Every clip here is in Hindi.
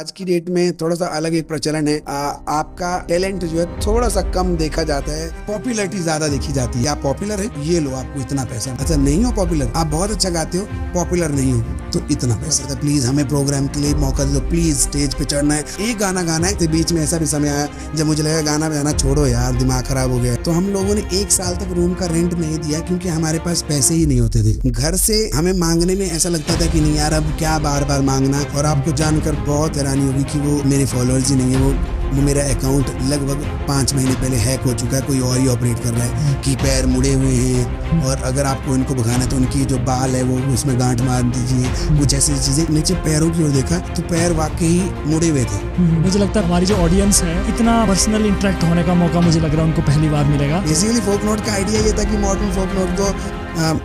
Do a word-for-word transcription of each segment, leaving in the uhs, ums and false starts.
आज की डेट में थोड़ा सा अलग एक प्रचलन है। आ, आपका टैलेंट जो है थोड़ा सा कम देखा जाता है, पॉपुलरिटी ज्यादा देखी जाती है। आप पॉपुलर है, ये लो आपको इतना पैसा। अच्छा नहीं हो पॉपुलर, आप बहुत अच्छा गाते हो, पॉपुलर नहीं हो तो इतना पैसा। तो प्लीज हमें प्रोग्राम के लिए मौका दो, प्लीज स्टेज पे चढ़ना है, एक गाना गाना है। तो बीच में ऐसा भी समय आया जब मुझे लगा गाना बजाना छोड़ो यार, दिमाग खराब हो गया। तो हम लोगों ने एक साल तक रूम का रेंट नहीं दिया क्योंकि हमारे पास पैसे ही नहीं होते थे। घर से हमें मांगने में ऐसा लगता था कि नहीं यार अब क्या बार बार मांगना। और आपको जानकर बहुत हैरानी होगी कि वो मेरे फॉलोअर्स ही नहीं है। वो मेरा अकाउंट लगभग पाँच महीने पहले हैक हो चुका है, कोई और ही ऑपरेट कर रहा है। कि पैर मुड़े हुए हैं और अगर आपको इनको भगाना है तो उनकी जो बाल है वो उसमें गांठ मार दीजिए, कुछ ऐसी चीज़ें। नीचे पैरों की ओर देखा तो पैर वाकई मुड़े हुए थे। मुझे लगता है हमारी जो ऑडियंस है इतना पर्सनल इंटरेक्ट होने का मौका मुझे लग रहा है उनको पहली बार मिलेगा। बेसिकली फोक नोट का आइडिया ये था कि मॉडर्न फोक नोट को।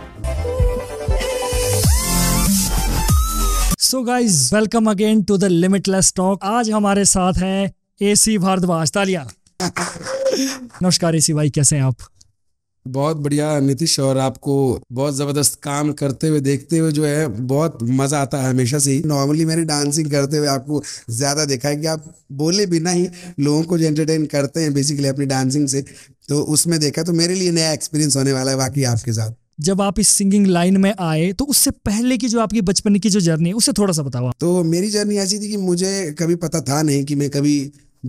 So guys welcome again to the limitless talk. आज हमारे साथ हैं ए सी भारद्वाज, तालिया। नमस्कार ए सी भाई, कैसे हैं आप? बहुत बढ़िया नीतीश, और आपको बहुत जबरदस्त काम करते हुए देखते हुए जो है बहुत मजा आता है हमेशा से ही। नॉर्मली मैंने डांसिंग करते हुए आपको ज्यादा देखा है कि आप बोले बिना ही लोगों को एंटरटेन करते हैं बेसिकली अपनी डांसिंग से, तो उसमें देखा। तो मेरे लिए नया एक्सपीरियंस होने वाला है वाकई आपके साथ। जब आप इस सिंगिंग लाइन में आए तो उससे पहले की जो आपकी बचपन की जो जर्नी है उसे थोड़ा सा बताओ। तो मेरी जर्नी ऐसी थी कि मुझे कभी पता था नहीं कि मैं कभी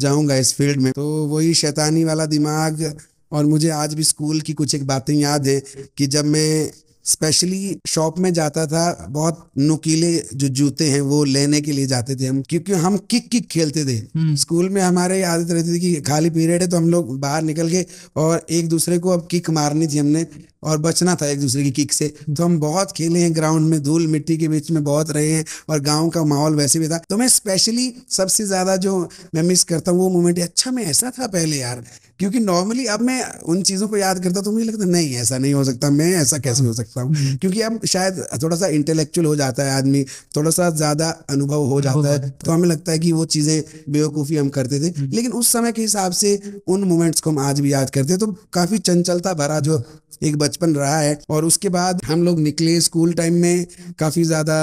जाऊंगा इस फील्ड में। तो वही शैतानी वाला दिमाग, और मुझे आज भी स्कूल की कुछ एक बातें याद है कि जब मैं स्पेशली शॉप में जाता था, बहुत नुकीले जो जूते हैं वो लेने के लिए जाते थे हम, क्योंकि हम किक किक खेलते थे स्कूल में। हमारे आदत रहती थी कि खाली पीरियड है तो हम लोग बाहर निकल के और एक दूसरे को अब किक मारनी थी हमने और बचना था एक दूसरे की किक से। तो हम बहुत खेले हैं ग्राउंड में, धूल मिट्टी के बीच में बहुत रहे हैं, और गांव का माहौल वैसे भी था। तो मैं स्पेशली सबसे ज़्यादा जो मैं मिस करता हूँ वो मोमेंट, अच्छा मैं ऐसा था पहले यार। क्योंकि नॉर्मली अब मैं उन चीज़ों को याद करता तो मुझे लगता नहीं ऐसा नहीं हो सकता, मैं ऐसा कैसे हो सकता हूँ। क्योंकि अब शायद थोड़ा सा इंटेलेक्चुअल हो जाता है आदमी, थोड़ा सा ज़्यादा अनुभव हो जाता है, तो हमें लगता है कि वो चीज़ें बेवकूफ़ी हम करते थे। लेकिन उस समय के हिसाब से उन मोमेंट्स को हम आज भी याद करते हैं। तो काफ़ी चंचलता भरा जो एक बचपन रहा है। और उसके बाद हम लोग निकले स्कूल टाइम में, काफी ज्यादा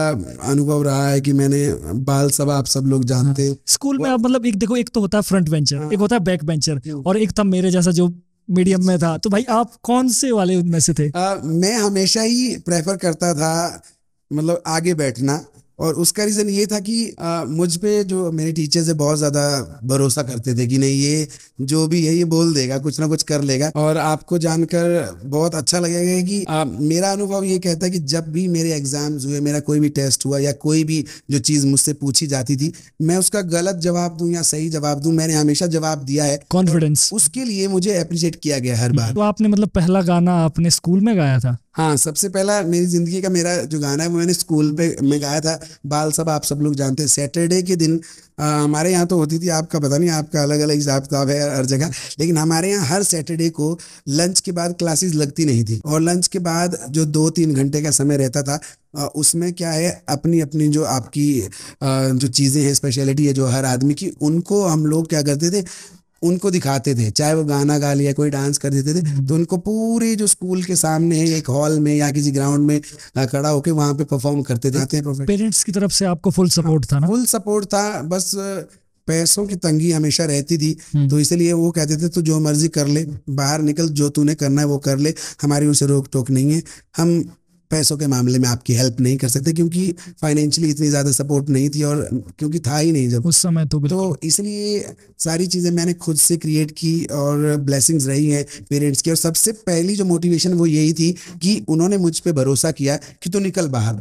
अनुभव रहा है कि मैंने बाल सभा, आप सब लोग जानते हैं स्कूल में। आप मतलब एक देखो, एक तो होता है फ्रंट बेंचर, हाँ। एक होता है बैक बेंचर, और एक था मेरे जैसा जो मीडियम में था। तो भाई आप कौन से वाले उनमें से थे? आ, मैं हमेशा ही प्रेफर करता था मतलब आगे बैठना, और उसका रीज़न ये था कि आ, मुझ पे जो मेरे टीचर्स है बहुत ज़्यादा भरोसा करते थे कि नहीं ये जो भी है ये बोल देगा, कुछ ना कुछ कर लेगा। और आपको जानकर बहुत अच्छा लगेगा कि आ, मेरा अनुभव ये कहता है कि जब भी मेरे एग्ज़ाम्स हुए, मेरा कोई भी टेस्ट हुआ या कोई भी जो चीज़ मुझसे पूछी जाती थी, मैं उसका गलत जवाब दूँ या सही जवाब दूँ, मैंने हमेशा जवाब दिया है कॉन्फिडेंस। उसके लिए मुझे अप्रिशिएट किया गया हर बार। तो आपने मतलब पहला गाना आपने स्कूल में गाया था? हाँ, सबसे पहला मेरी ज़िंदगी का मेरा जो गाना है वो मैंने स्कूल पे मैं गाया था। बाल सब आप सब लोग जानते हैं, सैटरडे के दिन आ, हमारे यहाँ तो होती थी, आपका पता नहीं, आपका अलग अलग हिसाब किताब है हर जगह, लेकिन हमारे यहाँ हर सैटरडे को लंच के बाद क्लासेस लगती नहीं थी। और लंच के बाद जो दो तीन घंटे का समय रहता था उसमें क्या है, अपनी अपनी जो आपकी जो चीज़ें हैं, स्पेशलिटी है जो हर आदमी की, उनको हम लोग क्या करते थे, उनको दिखाते थे। चाहे वो गाना गा लिया, कोई डांस कर देते थे, तो उनको पूरे जो स्कूल के सामने है एक हॉल में या किसी ग्राउंड में खड़ा होके वहाँ पे परफॉर्म करते थे। पेरेंट्स की तरफ से आपको फुल सपोर्ट था ना? फुल सपोर्ट था, बस पैसों की तंगी हमेशा रहती थी। तो इसलिए वो कहते थे तो जो मर्जी कर ले, बाहर निकल, जो तूने करना है वो कर ले, हमारी उसे रोक टोक नहीं है, हम पैसों के मामले में आपकी हेल्प नहीं कर सकते। क्योंकि फाइनेंशियली इतनी ज़्यादा सपोर्ट नहीं थी, और क्योंकि था ही नहीं जब उस समय, तो तो इसलिए सारी चीज़ें मैंने खुद से क्रिएट की, और ब्लेसिंग्स रही हैं पेरेंट्स की। और सबसे पहली जो मोटिवेशन वो यही थी कि उन्होंने मुझ पे भरोसा किया कि तू निकल बाहर,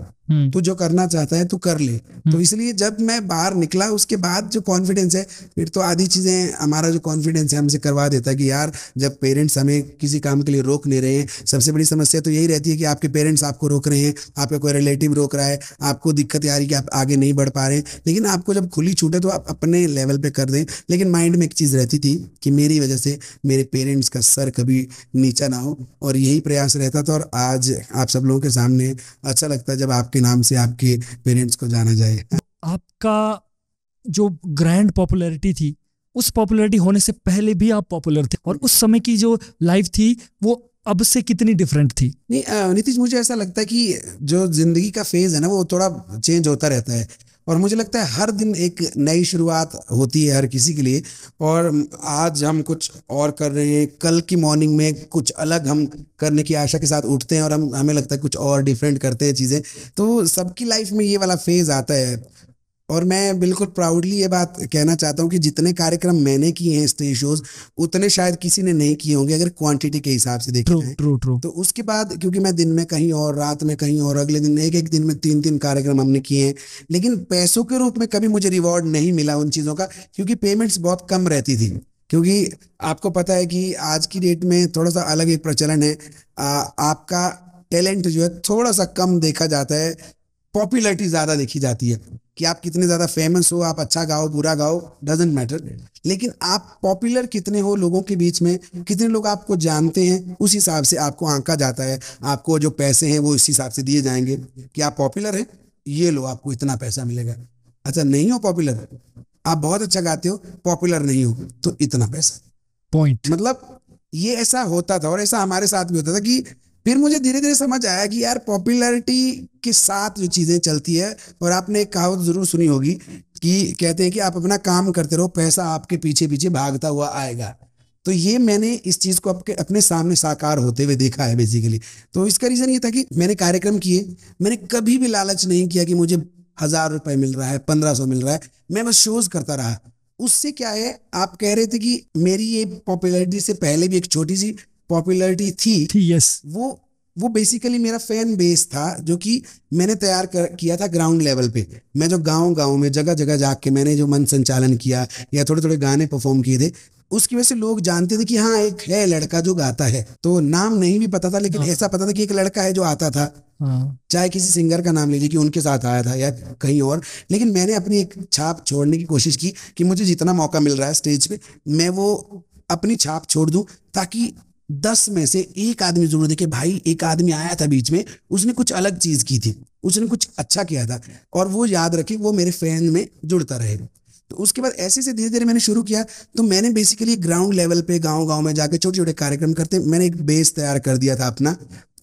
तू जो करना चाहता है तू कर ले। तो इसलिए जब मैं बाहर निकला उसके बाद जो कॉन्फिडेंस है, फिर तो आधी चीज़ें हमारा जो कॉन्फिडेंस है हमसे करवा देता है कि यार जब पेरेंट्स हमें किसी काम के लिए रोक नहीं रहे हैं। सबसे बड़ी समस्या तो यही रहती है कि आपके पेरेंट्स आपको रोक रहे हैं, आपका कोई रिलेटिव रोक रहा है, आपको दिक्कत आ रही कि आप आगे नहीं बढ़ पा रहे, लेकिन आपको जब खुली छूट है तो आप अपने लेवल पर कर दें। लेकिन माइंड में एक चीज़ रहती थी कि मेरी वजह से मेरे पेरेंट्स का सर कभी नीचा ना हो, और यही प्रयास रहता था। और आज आप सब लोगों के सामने अच्छा लगता है जब आप के नाम से आपके पेरेंट्स को जाना जाए। आपका जो ग्रैंड पॉपुलैरिटी थी, उस पॉपुलैरिटी होने से पहले भी आप पॉपुलर थे, और उस समय की जो लाइफ थी वो अब से कितनी डिफरेंट थी? नहीं नीतीश, मुझे ऐसा लगता है कि जो जिंदगी का फेज है ना वो थोड़ा चेंज होता रहता है। और मुझे लगता है हर दिन एक नई शुरुआत होती है हर किसी के लिए, और आज हम कुछ और कर रहे हैं, कल की मॉर्निंग में कुछ अलग हम करने की आशा के साथ उठते हैं और हम हमें लगता है कुछ और डिफरेंट करते हैं चीज़ें। तो सबकी लाइफ में ये वाला फेज आता है और मैं बिल्कुल प्राउडली ये बात कहना चाहता हूँ कि जितने कार्यक्रम मैंने किए हैं स्टेज शोज उतने शायद किसी ने नहीं किए होंगे अगर क्वांटिटी के हिसाब से देखें। True true true. तो उसके बाद क्योंकि मैं दिन में कहीं और, रात में कहीं और, अगले दिन, एक एक दिन में तीन तीन कार्यक्रम हमने किए हैं, लेकिन पैसों के रूप में कभी मुझे रिवॉर्ड नहीं मिला उन चीज़ों का, क्योंकि पेमेंट्स बहुत कम रहती थी। क्योंकि आपको पता है कि आज की डेट में थोड़ा सा अलग एक प्रचलन है, आपका टैलेंट जो है थोड़ा सा कम देखा जाता है, पॉपुलैरिटी ज़्यादा देखी जाती है कि आप कितने ज़्यादा फेमस हो, आप अच्छा गाओ बुरा गाओ डजेंट मैटर, लेकिन आप पॉपुलर कितने हो लोगों के बीच में, कितने लोग आपको जानते हैं, उस हिसाब से आपको आंका जाता है। आपको जो पैसे हैं वो इस हिसाब से दिए जाएंगे कि आप पॉपुलर हैं, ये लो आपको इतना पैसा मिलेगा। अच्छा नहीं हो पॉपुलर, आप बहुत अच्छा गाते हो, पॉपुलर नहीं हो तो इतना पैसा, पॉइंट। मतलब ये ऐसा होता था और ऐसा हमारे साथ भी होता था कि फिर मुझे धीरे धीरे समझ आया कि यार पॉपुलैरिटी के साथ जो चीज़ें चलती है, और आपने एक कहावत ज़रूर सुनी होगी कि कहते हैं कि आप अपना काम करते रहो, पैसा आपके पीछे पीछे भागता हुआ आएगा। तो ये मैंने इस चीज़ को आपके अपने सामने साकार होते हुए देखा है बेसिकली। तो इसका रीज़न ये था कि मैंने कार्यक्रम किए, मैंने कभी भी लालच नहीं किया कि मुझे हज़ार रुपये मिल रहा है, पंद्रह सौ मिल रहा है, मैं बस शोज़ करता रहा। उससे क्या है, आप कह रहे थे कि मेरी ये पॉपुलैरिटी से पहले भी एक छोटी सी पॉपुलैरिटी थी, थी यस। वो वो बेसिकली मेरा फैन बेस था जो कि मैंने तैयार कर किया था ग्राउंड लेवल पे। मैं जो गांव गांव में जगह जगह जाके मैंने जो मन संचालन किया या थोड़े थोड़े गाने परफॉर्म किए थे, उसकी वजह से लोग जानते थे कि हाँ एक है लड़का जो गाता है। तो नाम नहीं भी पता था, लेकिन ऐसा पता था कि एक लड़का है जो आता था, चाहे किसी सिंगर का नाम लीजिए कि उनके साथ आया था या कहीं और। लेकिन मैंने अपनी एक छाप छोड़ने की कोशिश की कि मुझे जितना मौका मिल रहा है स्टेज पे मैं वो अपनी छाप छोड़ दूँ, ताकि दस में से एक आदमी जरूर देखे भाई एक आदमी आया था बीच में, उसने कुछ अलग चीज की थी, उसने कुछ अच्छा किया था, और वो याद रखे, वो मेरे फैन में जुड़ता रहे। तो उसके बाद ऐसे से धीरे धीरे मैंने शुरू किया। तो मैंने बेसिकली ग्राउंड लेवल पे गांव गांव में जाके छोटे छोटे कार्यक्रम करते मैंने एक बेस तैयार कर दिया था अपना।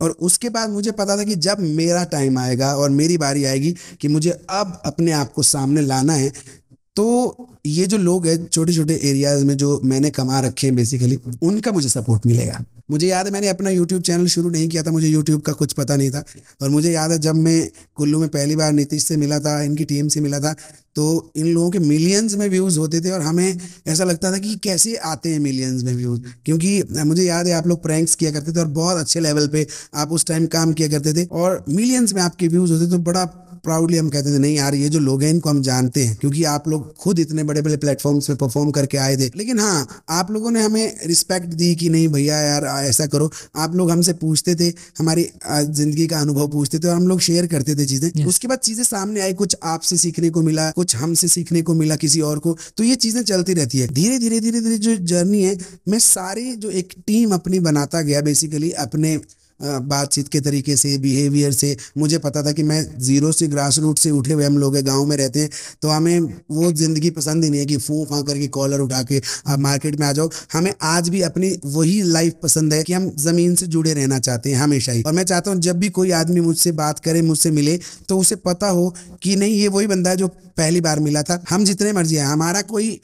और उसके बाद मुझे पता था कि जब मेरा टाइम आएगा और मेरी बारी आएगी कि मुझे अब अपने आप को सामने लाना है, तो ये जो लोग हैं छोटे छोटे एरियाज में जो मैंने कमा रखे हैं बेसिकली, उनका मुझे सपोर्ट मिलेगा। मुझे याद है मैंने अपना यूट्यूब चैनल शुरू नहीं किया था, मुझे यूट्यूब का कुछ पता नहीं था। और मुझे याद है जब मैं कुल्लू में पहली बार नीतीश से मिला था, इनकी टीम से मिला था, तो इन लोगों के मिलियंस में व्यूज़ होते थे और हमें ऐसा लगता था कि कैसे आते हैं मिलियंस में व्यूज़, क्योंकि मुझे याद है आप लोग प्रैंक्स किया करते थे और बहुत अच्छे लेवल पे आप उस टाइम काम किया करते थे और मिलियंस में आपके व्यूज़ होते थे। तो बड़ा प्राउडली हम कहते थे नहीं यार ये जो लोग हैं इनको हम जानते हैं, क्योंकि आप लोग खुद इतने बड़े बड़े प्लेटफॉर्म्स पे परफॉर्म करके आए थे। लेकिन हाँ, आप लोगों ने हमें रिस्पेक्ट दी कि नहीं भैया यार ऐसा करो। आप लोग हमसे पूछते थे, हमारी जिंदगी का अनुभव पूछते थे और हम लोग शेयर करते थे चीज़ें। yes. उसके बाद चीज़ें सामने आई, कुछ आपसे सीखने को मिला, कुछ हमसे सीखने को मिला किसी और को। तो ये चीज़ें चलती रहती है धीरे धीरे धीरे धीरे। जो जर्नी है मैं सारी जो एक टीम अपनी बनाता गया बेसिकली, अपने बातचीत के तरीके से, बिहेवियर से। मुझे पता था कि मैं जीरो से, ग्रास रूट से उठे हुए हम लोग हैं, गांव में रहते हैं, तो हमें वो ज़िंदगी पसंद ही नहीं है कि फूं फां करके कॉलर उठा के आप मार्केट में आ जाओ। हमें आज भी अपनी वही लाइफ पसंद है कि हम ज़मीन से जुड़े रहना चाहते हैं हमेशा ही। और मैं चाहता हूँ जब भी कोई आदमी मुझसे बात करे, मुझसे मिले, तो उसे पता हो कि नहीं ये वही बंदा है जो पहली बार मिला था। हम जितने मर्जी हैं, हमारा कोई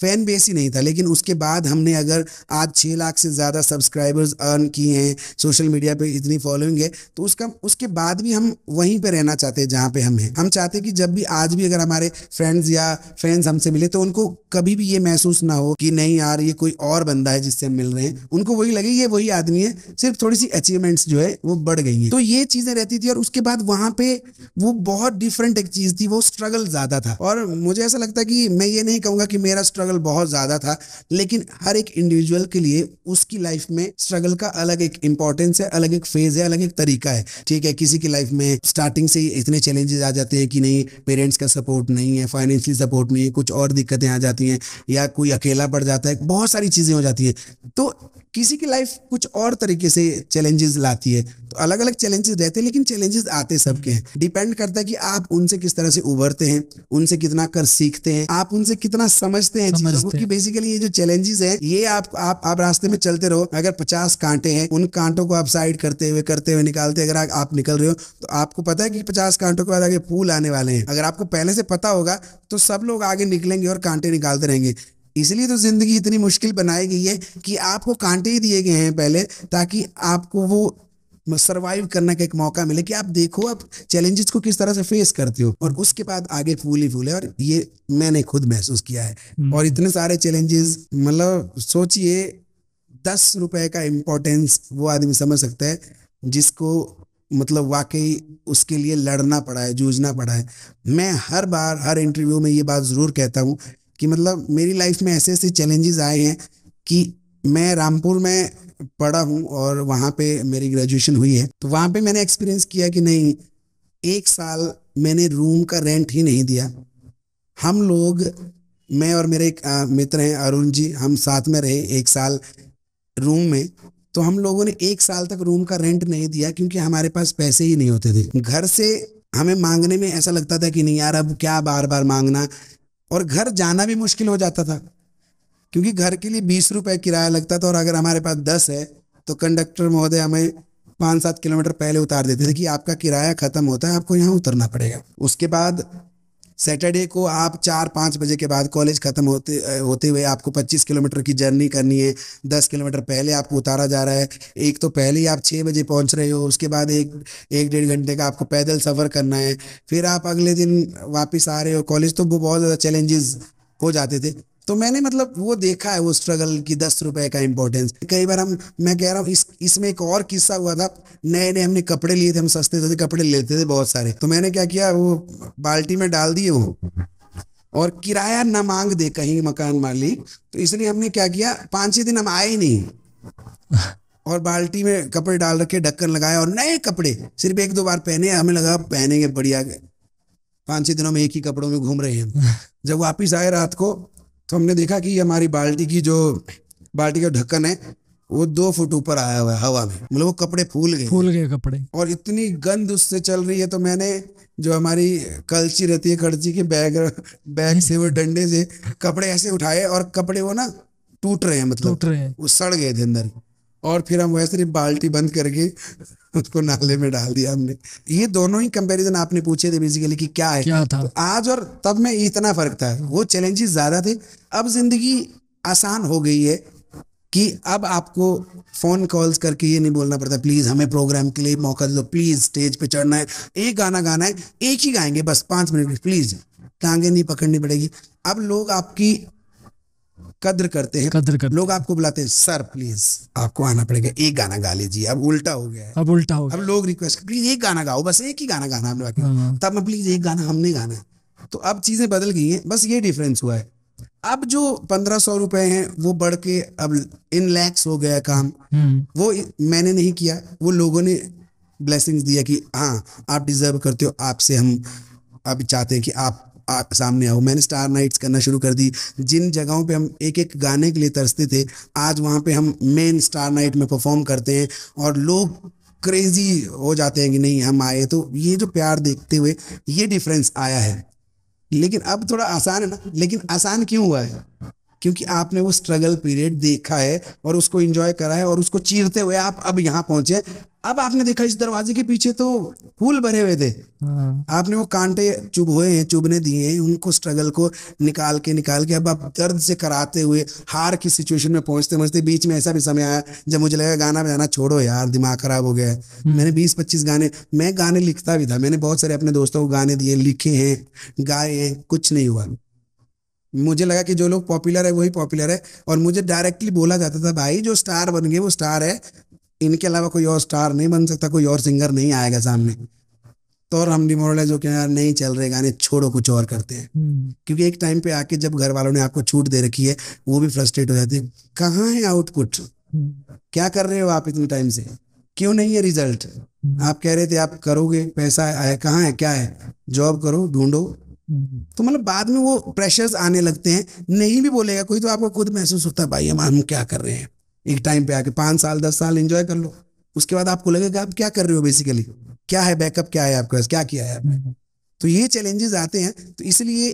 फैन बेस ही नहीं था, लेकिन उसके बाद हमने अगर आज छः लाख से ज़्यादा सब्सक्राइबर्स अर्न किए हैं, सोशल मीडिया पे इतनी फॉलोइंग है, तो उसका उसके बाद भी हम वहीं पे रहना चाहते हैं जहाँ पे हम हैं। हम चाहते हैं कि जब भी आज भी अगर हमारे फ्रेंड्स या फैंस हमसे मिले तो उनको कभी भी ये महसूस ना हो कि नहीं यार ये कोई और बंदा है जिससे हम मिल रहे हैं, उनको वही लगे ये वही आदमी है, सिर्फ थोड़ी सी अचीवमेंट्स जो है वो बढ़ गई हैं। तो ये चीज़ें रहती थी और उसके बाद वहाँ पर वो बहुत डिफरेंट एक चीज़ थी, वो स्ट्रगल ज़्यादा था। और मुझे ऐसा लगता है कि मैं ये नहीं कहूँगा कि मेरा स्ट्रगल बहुत ज़्यादा था, लेकिन हर एक इंडिविजुअल के लिए उसकी लाइफ में स्ट्रगल का अलग एक इंपॉर्टेंस है, अलग एक फेज है, अलग एक तरीका है। ठीक है, किसी की लाइफ में स्टार्टिंग से ही इतने चैलेंजेस आ जाते हैं कि नहीं पेरेंट्स का सपोर्ट नहीं है, फाइनेंशियल सपोर्ट नहीं है, कुछ और दिक्कतें आ जाती हैं, या कोई अकेला पड़ जाता है, बहुत सारी चीज़ें हो जाती हैं। तो किसी की लाइफ कुछ और तरीके से चैलेंजेस लाती है, तो अलग अलग चैलेंजेस रहते हैं, लेकिन चैलेंजेस आते सबके हैं। डिपेंड करता है कि आप उनसे किस तरह से उभरते हैं, उनसे कितना कर सीखते हैं, आप उनसे कितना समझते हैं क्योंकि बेसिकली ये जो चैलेंजेस है ये आप आप आप रास्ते में चलते रहो। अगर पचास कांटे हैं उन कांटों को आप साइड करते हुए करते हुए निकालते, अगर आप निकल रहे हो तो आपको पता है कि पचास कांटों के बाद आगे पुल आने वाले हैं। अगर आपको पहले से पता होगा तो सब लोग आगे निकलेंगे और कांटे निकालते रहेंगे। इसलिए तो जिंदगी इतनी मुश्किल बनाई गई है कि आपको कांटे ही दिए गए हैं पहले, ताकि आपको वो सर्वाइव करने का एक मौका मिले कि आप देखो आप चैलेंजेस को किस तरह से फेस करते हो और उसके बाद आगे फूल ही फूल है। और ये मैंने खुद महसूस किया है। और इतने सारे चैलेंजेस, मतलब सोचिए दस रुपए का इम्पोर्टेंस वो आदमी समझ सकता है जिसको मतलब वाकई उसके लिए लड़ना पड़ा है, जूझना पड़ा है। मैं हर बार हर इंटरव्यू में ये बात जरूर कहता हूँ कि मतलब मेरी लाइफ में ऐसे ऐसे चैलेंजेस आए हैं कि मैं रामपुर में पढ़ा हूँ और वहाँ पे मेरी ग्रेजुएशन हुई है, तो वहाँ पे मैंने एक्सपीरियंस किया कि नहीं, एक साल मैंने रूम का रेंट ही नहीं दिया। हम लोग, मैं और मेरे एक मित्र हैं अरुण जी, हम साथ में रहे एक साल रूम में। तो हम लोगों ने एक साल तक रूम का रेंट नहीं दिया क्योंकि हमारे पास पैसे ही नहीं होते थे। घर से हमें मांगने में ऐसा लगता था कि नहीं यार अब क्या बार बार मांगना, और घर जाना भी मुश्किल हो जाता था क्योंकि घर के लिए बीस रुपए किराया लगता था और अगर हमारे पास दस है तो कंडक्टर महोदय हमें पाँच सात किलोमीटर पहले उतार देते थे कि आपका किराया खत्म होता है, आपको यहाँ उतरना पड़ेगा। उसके बाद सैटरडे को आप चार पाँच बजे के बाद कॉलेज ख़त्म होते होते हुए आपको पच्चीस किलोमीटर की जर्नी करनी है, दस किलोमीटर पहले आपको उतारा जा रहा है। एक तो पहले ही आप छः बजे पहुंच रहे हो, उसके बाद एक एक डेढ़ घंटे का आपको पैदल सफ़र करना है, फिर आप अगले दिन वापस आ रहे हो कॉलेज। तो वो बहुत ज़्यादा चैलेंजेस हो जाते थे। तो मैंने मतलब वो देखा है वो स्ट्रगल की दस रुपए का इम्पोर्टेंस। कई बार हम, मैं कह रहा हूँ इस इसमें एक और किस्सा हुआ था, नए नए हमने कपड़े लिए थे, हम सस्ते सस्ते कपड़े लेते थे बहुत सारे। तो मैंने क्या किया, वो बाल्टी में डाल दिए वो, और किराया ना मांग दे कहीं मकान मालिक, तो इसलिए हमने क्या किया, पाँच छः दिन हम आए नहीं और बाल्टी में कपड़े डाल रखे, ढक्कन लगाया और नए कपड़े सिर्फ एक दो बार पहने। हमें लगा पहनेंगे बढ़िया, पाँच छः दिनों में एक ही कपड़ों में घूम रहे हैं। जब वापिस आए रात को तो हमने देखा कि हमारी बाल्टी की जो बाल्टी का ढक्कन है वो दो फुट ऊपर आया हुआ है हवा में, मतलब वो कपड़े फूल गए फूल गए कपड़े, और इतनी गंद उससे चल रही है। तो मैंने जो हमारी कलची रहती है, खर्ची के बैग बैग से वो डंडे से कपड़े ऐसे उठाए और कपड़े वो ना टूट रहे हैं, मतलब टूट रहे हैं, वो सड़ गए थे अंदर। और फिर हम वैसे ही बाल्टी बंद करके उसको नाले में डाल दिया हमने। ये दोनों ही कंपैरिजन आपने पूछे थे बेसिकली कि क्या है, क्या था तो आज और तब में इतना फर्क था। वो चैलेंजेस ज्यादा थे, अब जिंदगी आसान हो गई है कि अब आपको फोन कॉल्स करके ये नहीं बोलना पड़ता प्लीज हमें प्रोग्राम के लिए मौका दो, प्लीज स्टेज पे चढ़ना है, एक गाना गाना है, एक ही गाएंगे बस पाँच मिनट, प्लीज टांगे नहीं पकड़नी पड़ेगी। अब लोग आपकी कद्र करते हैं, कद्र करते लोग हैं। आपको बुलाते हैं सर प्लीज आपको आना पड़ेगा, एक गाना गा लीजिए। अब उल्टा हो गया है, अब उल्टा हो गया। अब लोग रिक्वेस्ट प्लीज एक गाना गाओ, बस एक ही गाना गाना हम लोग, तब मैं प्लीज एक गाना हमने गाना है। तो अब चीजें बदल गई हैं, बस ये डिफरेंस हुआ है। अब जो पंद्रह सौ रुपए हैं वो बढ़ के अब इन लैक्स हो गया काम। वो मैंने नहीं किया, वो लोगों ने ब्लेसिंग्स दिया कि हाँ आप डिजर्व करते हो, आपसे हम अब चाहते हैं कि आप आप सामने आओ। मैंने स्टार नाइट्स करना शुरू कर दी। जिन जगहों पे हम एक एक गाने के लिए तरसते थे, आज वहाँ पे हम मेन स्टार नाइट में परफॉर्म करते हैं और लोग क्रेजी हो जाते हैं कि नहीं हम आए। तो ये जो प्यार देखते हुए ये डिफरेंस आया है, लेकिन अब थोड़ा आसान है ना। लेकिन आसान क्यों हुआ है? क्योंकि आपने वो स्ट्रगल पीरियड देखा है और उसको इंजॉय करा है और उसको चीरते हुए आप अब यहाँ पहुंचे। अब आपने देखा इस दरवाजे के पीछे तो फूल भरे हुए थे, आपने वो कांटे चुभ हुए हैं, चुभने दिए हैं उनको, स्ट्रगल को निकाल के निकाल के अब आप दर्द से कराते हुए हार की सिचुएशन में पहुंचते पहुंचते बीच में ऐसा भी समय आया जब मुझे लगा गाना बजाना छोड़ो यार, दिमाग खराब हो गया है। मैंने बीस पच्चीस गाने, मैं गाने लिखता भी था, मैंने बहुत सारे अपने दोस्तों को गाने दिए, लिखे हैं, गाए हैं, कुछ नहीं हुआ। मुझे लगा कि जो लोग पॉपुलर है वही पॉपुलर है, और मुझे डायरेक्टली बोला जाता था भाई जो स्टार बन गए वो स्टार है, इनके अलावा कोई और स्टार नहीं बन सकता, कोई और सिंगर नहीं आएगा सामने। तो और हम डिमोरलाइज हो के यार नहीं चल रहे गाने, छोड़ो कुछ और करते हैं। क्योंकि एक टाइम पे आके जब घर वालों ने आपको छूट दे रखी है वो भी फ्रस्ट्रेट हो जाते हैं, कहाँ है आउटपुट, क्या कर रहे हो आप इतने टाइम से, क्यों नहीं है रिजल्ट? आप कह रहे थे आप करोगे, पैसा है, कहाँ है, क्या है, जॉब करो, ढूंढो। तो मतलब बाद में वो प्रेशर्स आने लगते हैं। नहीं भी बोलेगा कोई तो आपको खुद महसूस होता है भाई हम हम क्या कर रहे हैं। एक टाइम पे आके पाँच साल दस साल एंजॉय कर लो, उसके बाद आपको लगेगा आप क्या कर रहे हो, बेसिकली क्या है बैकअप, क्या है आपके पास, क्या किया है आपने। तो ये चैलेंजेस आते हैं। तो इसलिए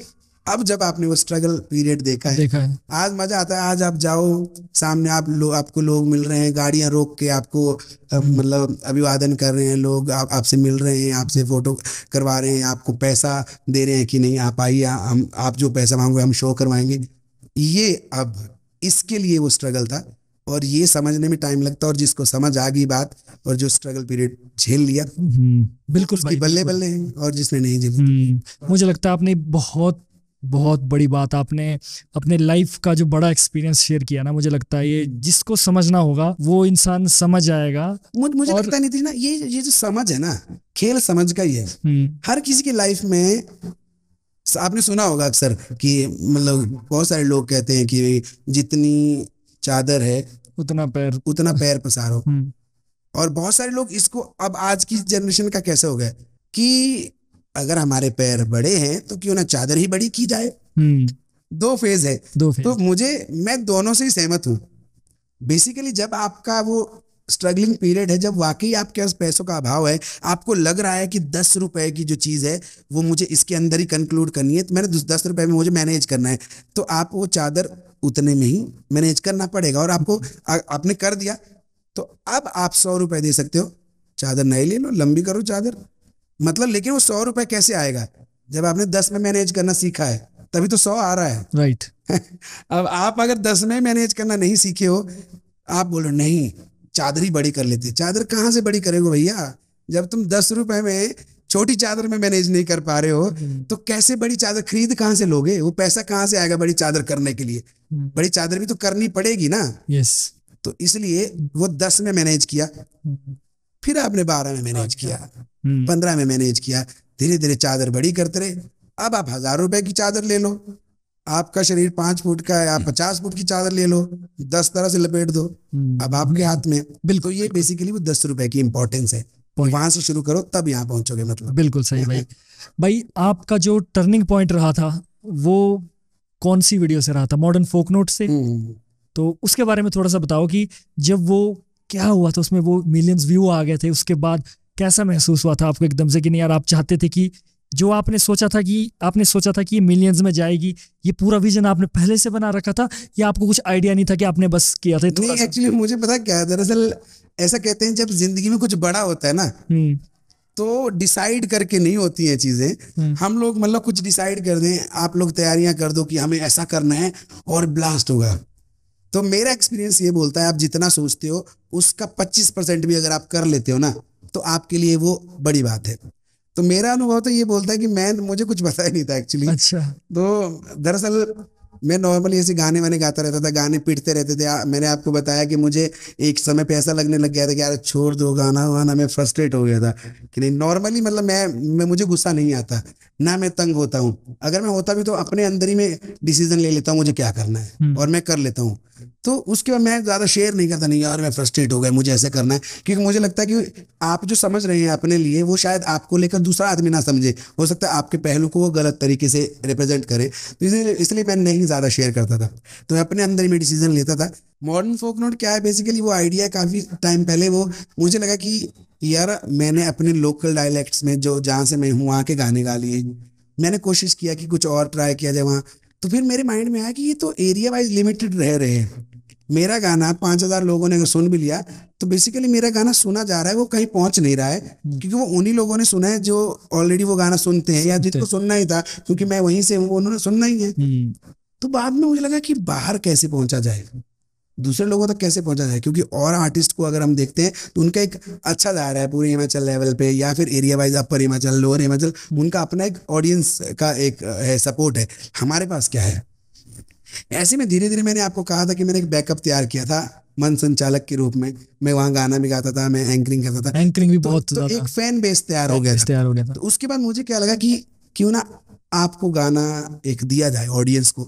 अब जब आपने वो स्ट्रगल पीरियड देखा है, देखा है आज मजा आता है। आज आप जाओ सामने आप लो, आपको लोग मिल रहे हैं, गाड़ियां रोक के आपको मतलब अभिवादन कर रहे हैं लोग, आप आपसे मिल रहे हैं, आपसे फोटो करवा रहे हैं, आपको पैसा दे रहे हैं कि नहीं आप आइए, हम आप जो पैसा मांगोगे हम शो करवाएंगे। ये अब इसके लिए वो स्ट्रगल था और ये समझने में टाइम लगता है। और जिसको समझ आ गई बात और जो स्ट्रगल पीरियड झेल लिया बिल्कुल बल्ले बल्ले हैं, और जिसने नहीं झेला। मुझे लगता है आपने बहुत बहुत बड़ी बात, आपने अपने लाइफ का जो बड़ा एक्सपीरियंस शेयर किया ना, मुझे लगता है ये जिसको समझना होगा वो इंसान समझ आएगा। मुझे और... लगता नहीं थी ना, ये ये जो समझ है ना, खेल समझ का ही है। हर किसी की लाइफ में आपने सुना होगा अक्सर कि मतलब बहुत सारे लोग कहते हैं कि जितनी चादर है उतना पैर उतना पैर पसारो। और बहुत सारे लोग इसको अब आज की जनरेशन का कैसे हो गया कि अगर हमारे पैर बड़े हैं तो क्यों ना चादर ही बड़ी की जाए। दो फेज है, दो फेज। तो मुझे मैं दोनों से ही सहमत हूँ। बेसिकली जब आपका वो स्ट्रगलिंग पीरियड है, जब वाकई आपके पास पैसों का अभाव है, आपको लग रहा है कि दस रुपए की जो चीज़ है वो मुझे इसके अंदर ही कंक्लूड करनी है, तो मैंने दस रुपए में मुझे मैनेज करना है, तो आप वो चादर उतने में ही मैनेज करना पड़ेगा। और आपको आ, आपने कर दिया तो अब आप सौ रुपए दे सकते हो, चादर नहीं ले लो, लंबी करो चादर मतलब। लेकिन वो सौ रुपए कैसे आएगा जब आपने दस में मैनेज करना सीखा है, तभी तो सौ आ रहा है, राइट right. अब आप अगर दस में मैनेज करना नहीं सीखे हो, आप बोलो नहीं चादर ही बड़ी कर लेते, चादर कहाँ से बड़ी करेंगे भैया, जब तुम दस रुपए में छोटी चादर में मैनेज नहीं कर पा रहे हो तो कैसे बड़ी चादर खरीद कहाँ से लोगे, वो पैसा कहाँ से आएगा बड़ी चादर करने के लिए। बड़ी चादर भी तो करनी पड़ेगी ना। Yes yes. तो इसलिए वो दस में मैनेज किया, फिर आपने बारह में मैनेज किया, पंद्रह में मैनेज किया, धीरे धीरे चादर बड़ी करते रहे। अब आप हजार रुपए की चादर ले लो, आपका शरीर पांच फुट का है, आप पचास फुट की चादर ले लो, दस तरह से लपेट दो, अब आपके हाथ में। बिल्कुल ये बेसिकली वो दस रुपए की इंपॉर्टेंस है, वहां से शुरू करो तब यहाँ पहुंचोगे। मतलब बिल्कुल सही भाई। भाई आपका जो टर्निंग पॉइंट रहा था वो कौन सी वीडियो से रहा था? मॉडर्न फोक नोट से। तो उसके बारे में थोड़ा सा बताओ कि जब वो क्या हुआ था, उसमें वो मिलियंस व्यू आ गए थे, उसके बाद कैसा महसूस हुआ था आपको एकदम से कि नहीं यार आप चाहते थे कि जो आपने सोचा था कि आपने सोचा था कि ये मिलियंस में जाएगी, ये पूरा विजन आपने पहले से बना रखा था या आपको कुछ आइडिया नहीं था कि आपने बस किया था? नहीं एक्चुअली मुझे पता क्या है, दरअसल ऐसा कहते हैं जब जिंदगी में कुछ बड़ा होता है ना तो डिसाइड करके नहीं होती है चीजें। हम लोग मतलब कुछ डिसाइड कर दें, आप लोग तैयारियां कर दो कि हमें ऐसा करना है और ब्लास्ट होगा। तो मेरा एक्सपीरियंस ये बोलता है आप जितना सोचते हो उसका पच्चीस परसेंट भी अगर आप कर लेते हो ना तो आपके लिए वो बड़ी बात है। तो मेरा अनुभव तो ये बोलता है कि मैं मुझे कुछ पता ही नहीं था एक्चुअली। अच्छा। तो दरअसल मैं नॉर्मली ऐसे गाने वाने गाता रहता था, गाने पीटते रहते थे। आ, मैंने आपको बताया कि मुझे एक समय पे ऐसा लगने लग गया था कि यार छोड़ दो गाना वाना, मैं फ्रस्ट्रेट हो गया था कि नहीं। नॉर्मली मतलब मैं, मैं मुझे गुस्सा नहीं आता ना, मैं तंग होता हूँ। अगर मैं होता भी तो अपने अंदर ही मैं डिसीजन ले लेता हूँ मुझे क्या करना है और मैं कर लेता हूँ। तो उसके बाद मैं ज़्यादा शेयर नहीं करता, नहीं यार मैं फ्रस्ट्रेट हो गया मुझे ऐसा करना है, क्योंकि मुझे लगता है कि आप जो समझ रहे हैं अपने लिए वो शायद आपको लेकर दूसरा आदमी ना समझे, हो सकता है आपके पहलू को वो गलत तरीके से रिप्रेजेंट करे। तो इसलिए मैं नहीं ज़्यादा शेयर करता था, तो मैं अपने अंदर ही में डिसीजन लेता था। मॉडर्न फोक नोट क्या है बेसिकली, वो आइडिया काफ़ी टाइम पहले वो मुझे लगा कि यार मैंने अपने लोकल डायलैक्ट्स में जो जहाँ से मैं हूँ वहाँ के गाने गा लिए। मैंने कोशिश किया कि कुछ और ट्राई किया जाए वहाँ। तो फिर मेरे माइंड में आया कि ये तो एरिया वाइज लिमिटेड रह रहे हैं। मेरा गाना पाँच हज़ार लोगों ने अगर सुन भी लिया तो बेसिकली मेरा गाना सुना जा रहा है, वो कहीं पहुंच नहीं रहा है, क्योंकि वो उन्हीं लोगों ने सुना है जो ऑलरेडी वो गाना सुनते हैं या जिनको सुनना ही था, क्योंकि मैं वहीं से हूँ, उन्होंने सुनना ही है। तो बाद में मुझे लगा कि बाहर कैसे पहुँचा जाए, दूसरे लोगों तक कैसे पहुंचा जाए, क्योंकि और आर्टिस्ट को अगर हम देखते हैं तो उनका एक अच्छा दायरा है पूरे हिमाचल लेवल पे या फिर area wise upper Himachal lower Himachal, उनका अपना एक ऑडियंस का एक है, सपोर्ट है। हमारे पास क्या है? ऐसे में धीरे धीरे मैंने आपको कहा था कि मैंने एक बैकअप तैयार किया था मन संचालक के रूप में। मैं वहाँ गाना भी गाता था, मैं एंकरिंग करता था, एंकरिंग भी बहुत, तो एक फैन बेस तैयार हो गया था। उसके बाद मुझे क्या लगा कि क्यों ना आपको गाना एक दिया जाए ऑडियंस को।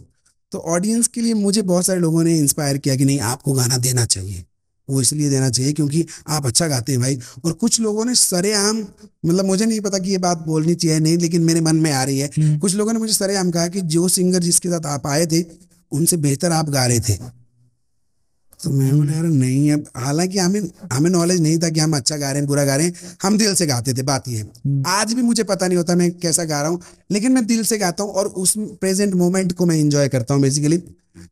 तो ऑडियंस के लिए मुझे बहुत सारे लोगों ने इंस्पायर किया कि नहीं आपको गाना देना चाहिए। वो इसलिए देना चाहिए क्योंकि आप अच्छा गाते हैं भाई। और कुछ लोगों ने सरेआम मतलब मुझे नहीं पता कि ये बात बोलनी चाहिए नहीं, लेकिन मेरे मन में आ रही है। कुछ लोगों ने मुझे सरेआम कहा कि जो सिंगर जिसके साथ आप आए थे उनसे बेहतर आप गा रहे थे। तो मैं बोला यार नहीं, अब हालांकि हमें हमें नॉलेज नहीं था कि हम अच्छा गा रहे हैं, बुरा गा रहे हैं, हम दिल से गाते थे। बात ये आज भी मुझे पता नहीं होता मैं कैसा गा रहा हूँ, लेकिन मैं दिल से गाता हूँ और उस प्रेजेंट मोमेंट को मैं इंजॉय करता हूँ। बेसिकली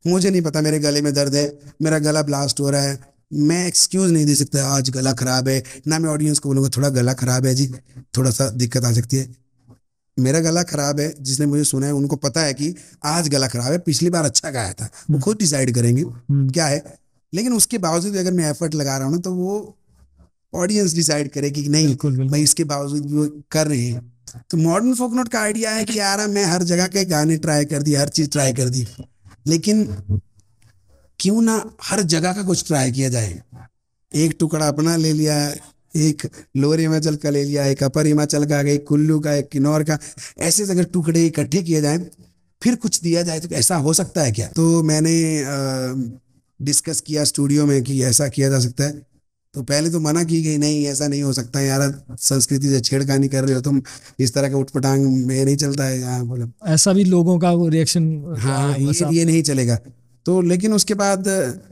मुझे नहीं पता मेरे गले में दर्द है, मेरा गला ब्लास्ट हो रहा है, मैं एक्सक्यूज नहीं दे सकता आज गला खराब है, ना मैं ऑडियंस को बोलूँगा थोड़ा गला खराब है जी, थोड़ा सा दिक्कत आ सकती है। मेरा गला खराब है, जिसने मुझे सुना है उनको पता है कि आज गला खराब है, पिछली बार अच्छा गाया था, वो खुद डिसाइड करेंगे क्या है। लेकिन उसके बावजूद अगर मैं एफर्ट लगा रहा हूँ ना, तो वो ऑडियंस डिसाइड करेगी कि नहीं भाई इसके बावजूद वो कर रहे हैं। तो मॉडर्न फोक नोट का आइडिया है कि यार मैं हर जगह के गाने ट्राई कर दी, हर चीज ट्राई कर दी, लेकिन क्यों ना हर जगह का कुछ ट्राई किया जाए। एक टुकड़ा अपना ले लिया, एक लोअर हिमाचल का ले लिया, एक अपर हिमाचल का, एक कुल्लू का, एक किन्नौर का, ऐसे अगर टुकड़े इकट्ठे किए जाएं फिर कुछ दिया जाए तो ऐसा हो सकता है क्या। तो मैंने डिस्कस किया स्टूडियो में कि ऐसा किया जा सकता है, तो पहले तो मना की गई, नहीं ऐसा नहीं हो सकता यार, संस्कृति से छेड़खानी कर रहे हो तुम, इस तरह का उठपटांग में नहीं चलता है यहाँ, बोलो ऐसा भी लोगों का रिएक्शन, हाँ ये, ये नहीं चलेगा। तो लेकिन उसके बाद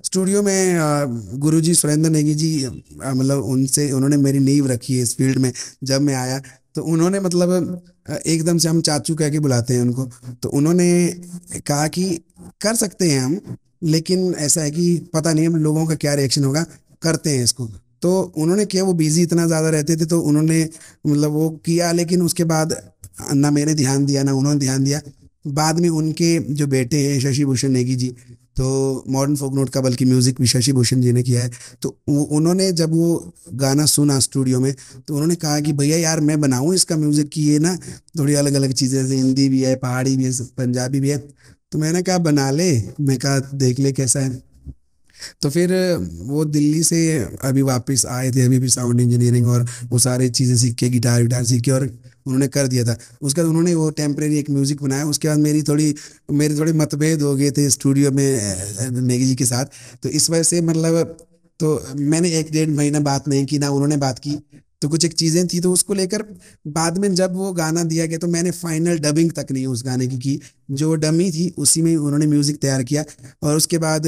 स्टूडियो में गुरुजी सुरेंद्र नेगी जी, मतलब उनसे उन्होंने मेरी नींव रखी है इस फील्ड में। जब मैं आया तो उन्होंने मतलब एकदम से, हम चाचू कह के बुलाते हैं उनको, तो उन्होंने कहा कि कर सकते हैं हम, लेकिन ऐसा है कि पता नहीं हम लोगों का क्या रिएक्शन होगा, करते हैं इसको। तो उन्होंने किया, वो बिजी इतना ज़्यादा रहते थे तो उन्होंने मतलब वो किया, लेकिन उसके बाद ना मैंने ध्यान दिया ना उन्होंने ध्यान दिया। बाद में उनके जो बेटे हैं शशि भूषण नेगी जी, तो मॉडर्न फोक नोट का बल्कि म्यूज़िक भी शशि भूषण जी ने किया है, तो उन्होंने जब वो गाना सुना स्टूडियो में तो उन्होंने कहा कि भैया यार मैं बनाऊँ इसका म्यूज़िक, कि ये ना थोड़ी अलग अलग चीज़ें, जैसे हिंदी भी है, पहाड़ी भी है, पंजाबी भी है। तो मैंने कहा बना ले, मैं कहा देख ले कैसा है। तो फिर वो दिल्ली से अभी वापस आए थे, अभी भी साउंड इंजीनियरिंग और वो सारी चीज़ें सीख के, गिटार विटार सीख के, और उन्होंने कर दिया था। उसके बाद उन्होंने वो टेम्प्रेरी एक म्यूज़िक बनाया। उसके बाद मेरी थोड़ी मेरे थोड़े मतभेद हो गए थे स्टूडियो में नेगी जी के साथ, तो इस वजह से मतलब तो मैंने एक डेढ़ महीना बात नहीं की, ना उन्होंने बात की। तो कुछ एक चीज़ें थी तो उसको लेकर बाद में जब वो गाना दिया गया तो मैंने फाइनल डबिंग तक नहीं उस गाने की की जो डमी थी उसी में उन्होंने म्यूज़िक तैयार किया। और उसके बाद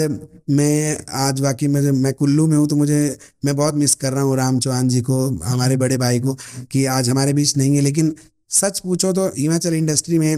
मैं आज वाकई में मैं कुल्लू में हूँ तो मुझे मैं बहुत मिस कर रहा हूँ राम चौहान जी को, हमारे बड़े भाई को, कि आज हमारे बीच नहीं है। लेकिन सच पूछो तो हिमाचल इंडस्ट्री में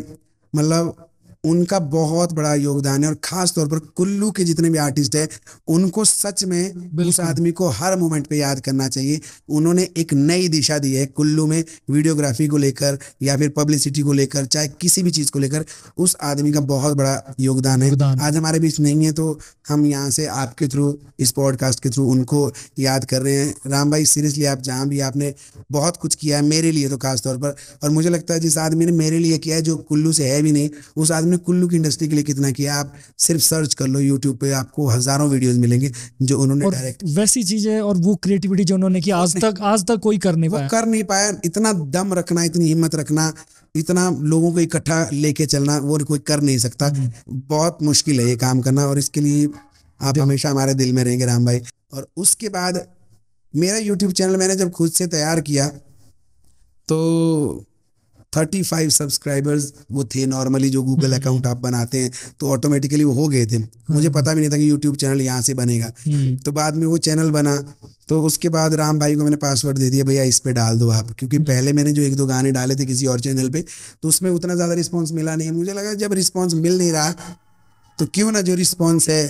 मतलब उनका बहुत बड़ा योगदान है, और खास तौर पर कुल्लू के जितने भी आर्टिस्ट हैं उनको सच में उस आदमी को हर मोमेंट पे याद करना चाहिए। उन्होंने एक नई दिशा दी है कुल्लू में, वीडियोग्राफी को लेकर या फिर पब्लिसिटी को लेकर, चाहे किसी भी चीज़ को लेकर उस आदमी का बहुत बड़ा योगदान है। आज हमारे बीच नहीं है तो हम यहाँ से आपके थ्रू, इस पॉडकास्ट के थ्रू उनको याद कर रहे हैं। राम भाई सीरियसली आप जहाँ भी, आपने बहुत कुछ किया है मेरे लिए तो खास तौर पर, और मुझे लगता है जिस आदमी ने मेरे लिए किया है जो कुल्लू से है भी नहीं, उस आदमी ने कुल्लू की इंडस्ट्री के लिए कितना किया। आप सिर्फ सर्च कर लो यूट्यूब पे, आपको हजारों वीडियोस मिलेंगे जो उन्होंने डायरेक्ट वैसी चीजें और वो क्रिएटिविटी जो उन्होंने की आज तक आज तक कोई कर नहीं पाया, कर नहीं पाया। इतना दम रखना, इतनी हिम्मत रखना, इतना लोगों को इकट्ठा लेके चलना, वो कोई कर नहीं सकता। बहुत मुश्किल है ये काम करना, और इसके लिए आप हमेशा हमारे दिल में रहेंगे राम भाई। और उसके बाद मेरा यूट्यूब चैनल मैंने जब खुद से तैयार किया तो पैंतीस सब्सक्राइबर्स वो थे नॉर्मली, जो गूगल अकाउंट आप बनाते हैं तो ऑटोमेटिकली वो हो गए थे। मुझे पता भी नहीं था कि यूट्यूब चैनल यहाँ से बनेगा। तो बाद में वो चैनल बना, तो उसके बाद राम भाई को मैंने पासवर्ड दे दिया, भैया इस पे डाल दो आप, क्योंकि पहले मैंने जो एक दो गाने डाले थे किसी और चैनल पे तो उसमें उतना ज़्यादा रिस्पॉन्स मिला नहीं। मुझे लगा जब रिस्पॉन्स मिल नहीं रहा तो क्यों ना जो रिस्पॉन्स है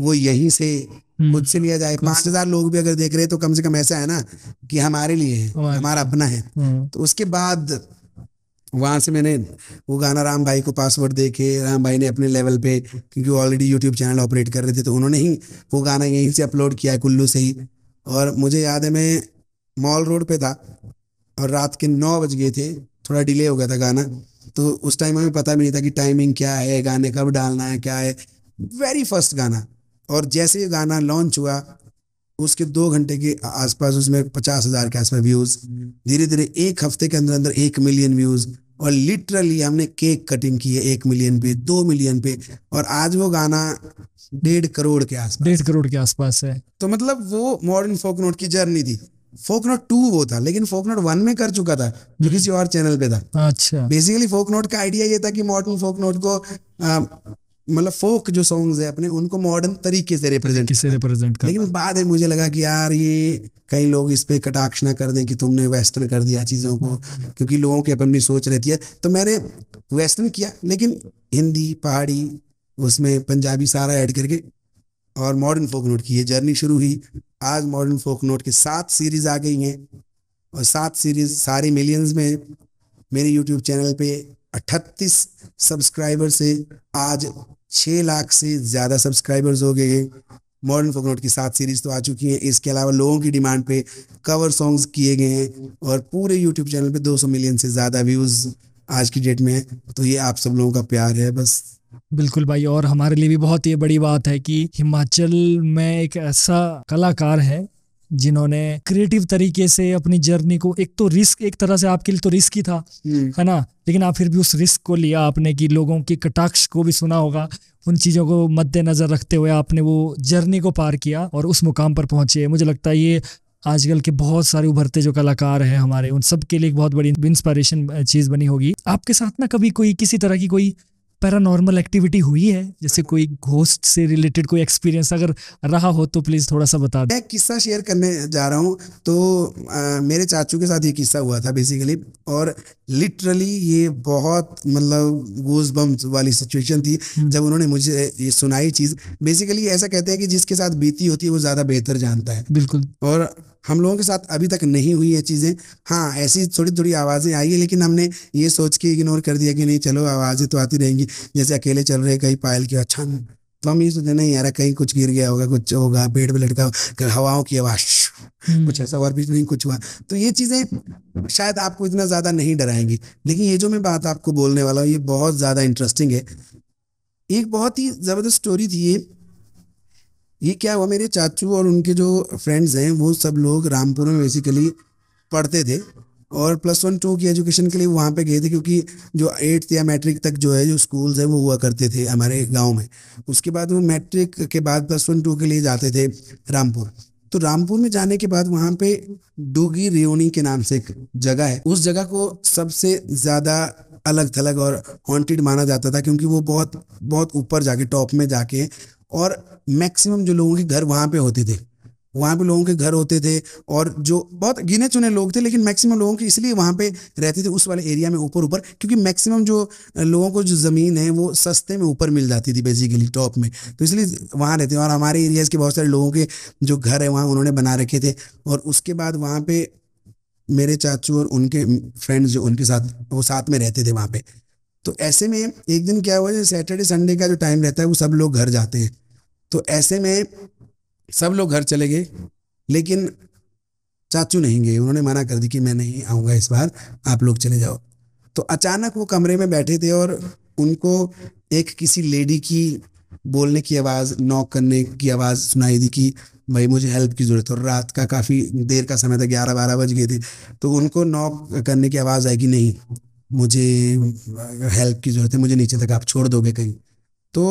वो यहीं से मुझसे लिया जाए। पांच हजार लोग भी अगर देख रहे हैं तो कम से कम ऐसा है ना कि हमारे लिए है, हमारा अपना है। तो उसके बाद वहाँ से मैंने वो गाना राम भाई को पासवर्ड देके, राम भाई ने अपने लेवल पे, क्योंकि ऑलरेडी यूट्यूब चैनल ऑपरेट कर रहे थे तो उन्होंने ही वो गाना यहीं से अपलोड किया है कुल्लू से ही। और मुझे याद है मैं मॉल रोड पे था और रात के नौ बज गए थे, थोड़ा डिले हो गया था गाना, तो उस टाइम हमें पता भी नहीं था कि टाइमिंग क्या है, गाने कब डालना है, क्या है। वेरी फर्स्ट गाना, और जैसे ये गाना लॉन्च हुआ उसके दो घंटे के आसपास उसमें पचास हज़ार के आसपास व्यूज़, धीरे धीरे एक हफ्ते के अंदर अंदर एक मिलियन व्यूज़, और लिटरली हमने केक कटिंग की है एक मिलियन पे, दो मिलियन पे, और आज वो गाना डेढ़ करोड़ के आसपास डेढ़ करोड़ के आसपास है। तो मतलब वो मॉडर्न फोक नोट की जर्नी थी। फोक नोट टू वो था, लेकिन फोक नोट वन में कर चुका था जो किसी और चैनल पे था। अच्छा, बेसिकली फोक नोट का आइडिया ये था कि मॉडर्न फोक नोट को आ, मतलब फोक जो सॉन्ग्स है अपने उनको मॉडर्न तरीके से रिप्रेजेंट से रिप्रेजेंट कर, लेकिन बाद में मुझे लगा कि यार ये कई लोग इस पे कटाक्ष ना कर दें कि तुमने वेस्टर्न कर दिया चीज़ों को, क्योंकि लोगों की अपनी सोच रहती है। तो मैंने वेस्टर्न किया लेकिन हिंदी, पहाड़ी, उसमें पंजाबी सारा ऐड करके और मॉडर्न फोक नोट की ये जर्नी शुरू हुई। आज मॉडर्न फोक नोट की सात सीरीज आ गई हैं और सात सीरीज सारी मिलियंस में। मेरे यूट्यूब चैनल पे अट्ठतीस सब्सक्राइबर से आज छः लाख से ज़्यादा सब्सक्राइबर्स हो गए हैं। मॉडर्न फोक नोट की सात सीरीज़ तो आ चुकी हैं। इसके अलावा लोगों की डिमांड पे कवर सॉन्ग्स किए गए हैं और पूरे यूट्यूब चैनल पे दो सौ मिलियन से ज़्यादा व्यूज़ आज की डेट में है। तो ये आप सब लोगों का प्यार है बस। बिल्कुल भाई, और हमारे लिए भी बहुत ये बड़ी बात है कि हिमाचल में एक ऐसा कलाकार है जिन्होंने क्रिएटिव तरीके से अपनी जर्नी को, एक तो रिस्क, एक तरह से आपके लिए तो रिस्क ही था है ना, लेकिन आप फिर भी उस रिस्क को लिया आपने कि लोगों के कटाक्ष को भी सुना होगा, उन चीज़ों को मद्देनजर रखते हुए आपने वो जर्नी को पार किया और उस मुकाम पर पहुंचे। मुझे लगता है ये आजकल के बहुत सारे उभरते जो कलाकार हैं हमारे, उन सब के लिए एक बहुत बड़ी इंस्पायरेशन चीज़ बनी होगी। आपके साथ ना कभी कोई किसी तरह की कोई पैरानॉर्मल एक्टिविटी हुई है, जैसे कोई घोस्ट से रिलेटेड कोई एक्सपीरियंस अगर रहा हो तो प्लीज थोड़ा सा बता दें। मैं किस्सा शेयर करने जा रहा हूँ। तो आ, मेरे चाचू के साथ ये किस्सा हुआ था बेसिकली, और लिटरली ये बहुत मतलब गूज़बम्प्स वाली सिचुएशन थी जब उन्होंने मुझे ये सुनाई चीज़। बेसिकली ऐसा कहते हैं कि जिसके साथ बीती होती है वो ज़्यादा बेहतर जानता है। बिल्कुल, और हम लोगों के साथ अभी तक नहीं हुई है चीज़ें। हाँ, ऐसी थोड़ी थोड़ी आवाज़ें आई है लेकिन हमने ये सोच के इग्नोर कर दिया कि नहीं चलो आवाज़ें तो आती रहेंगी। जैसे अकेले चल रहे कहीं पायल की, अच्छा तो हम ये सोचते नहीं यार कहीं कुछ गिर गया होगा, कुछ होगा, पेड़ पर लटका, हवाओं की आवाज़, कुछ ऐसा और भी नहीं कुछ हुआ। तो ये चीज़ें शायद आपको इतना ज़्यादा नहीं डराएंगी। लेकिन ये जो मैं बात आपको बोलने वाला हूँ ये बहुत ज़्यादा इंटरेस्टिंग है। एक बहुत ही ज़बरदस्त स्टोरी थी ये। ये क्या हुआ, मेरे चाचू और उनके जो फ्रेंड्स हैं वो सब लोग रामपुर में बेसिकली पढ़ते थे और प्लस वन टू की एजुकेशन के लिए वहाँ पे गए थे, क्योंकि जो एट्थ या मैट्रिक तक जो है जो स्कूल्स है वो हुआ करते थे हमारे गांव में। उसके बाद वो मैट्रिक के बाद प्लस वन टू के लिए जाते थे रामपुर। तो रामपुर में जाने के बाद वहाँ पे डोगी रेवनी के नाम से एक जगह है, उस जगह को सबसे ज़्यादा अलग थलग और हॉन्टेड माना जाता था, क्योंकि वो बहुत बहुत ऊपर जाके टॉप में जाके और मैक्सिमम जो लोगों के घर वहाँ पे होते थे, वहाँ पे लोगों के घर होते थे और जो बहुत गिने चुने लोग थे लेकिन मैक्सिमम लोगों के इसलिए वहाँ पे रहते थे उस वाले एरिया में ऊपर ऊपर, क्योंकि मैक्सिमम जो लोगों को जो ज़मीन है वो सस्ते में ऊपर मिल जाती थी बेसिकली टॉप में, तो इसलिए वहाँ रहते थे। और हमारे एरियाज़ के बहुत सारे लोगों के जो घर है वहाँ उन्होंने बना रखे थे। और उसके बाद वहाँ पर मेरे चाचू और उनके फ्रेंड्स जो उनके साथ वो साथ में रहते थे वहाँ पर। तो ऐसे में एक दिन क्या हुआ, सैटरडे संडे का जो टाइम रहता है वो सब लोग घर जाते हैं। तो ऐसे में सब लोग घर चले गए लेकिन चाचू नहीं गए, उन्होंने मना कर दी कि मैं नहीं आऊँगा इस बार, आप लोग चले जाओ। तो अचानक वो कमरे में बैठे थे और उनको एक किसी लेडी की बोलने की आवाज़, नॉक करने की आवाज़ सुनाई दी कि भाई मुझे हेल्प की ज़रूरत है। और रात का काफ़ी देर का समय था, ग्यारह बारह बज गए थे। तो उनको नॉक करने की आवाज़ आई कि नहीं मुझे हेल्प की ज़रूरत है, मुझे नीचे तक आप छोड़ दोगे कहीं। तो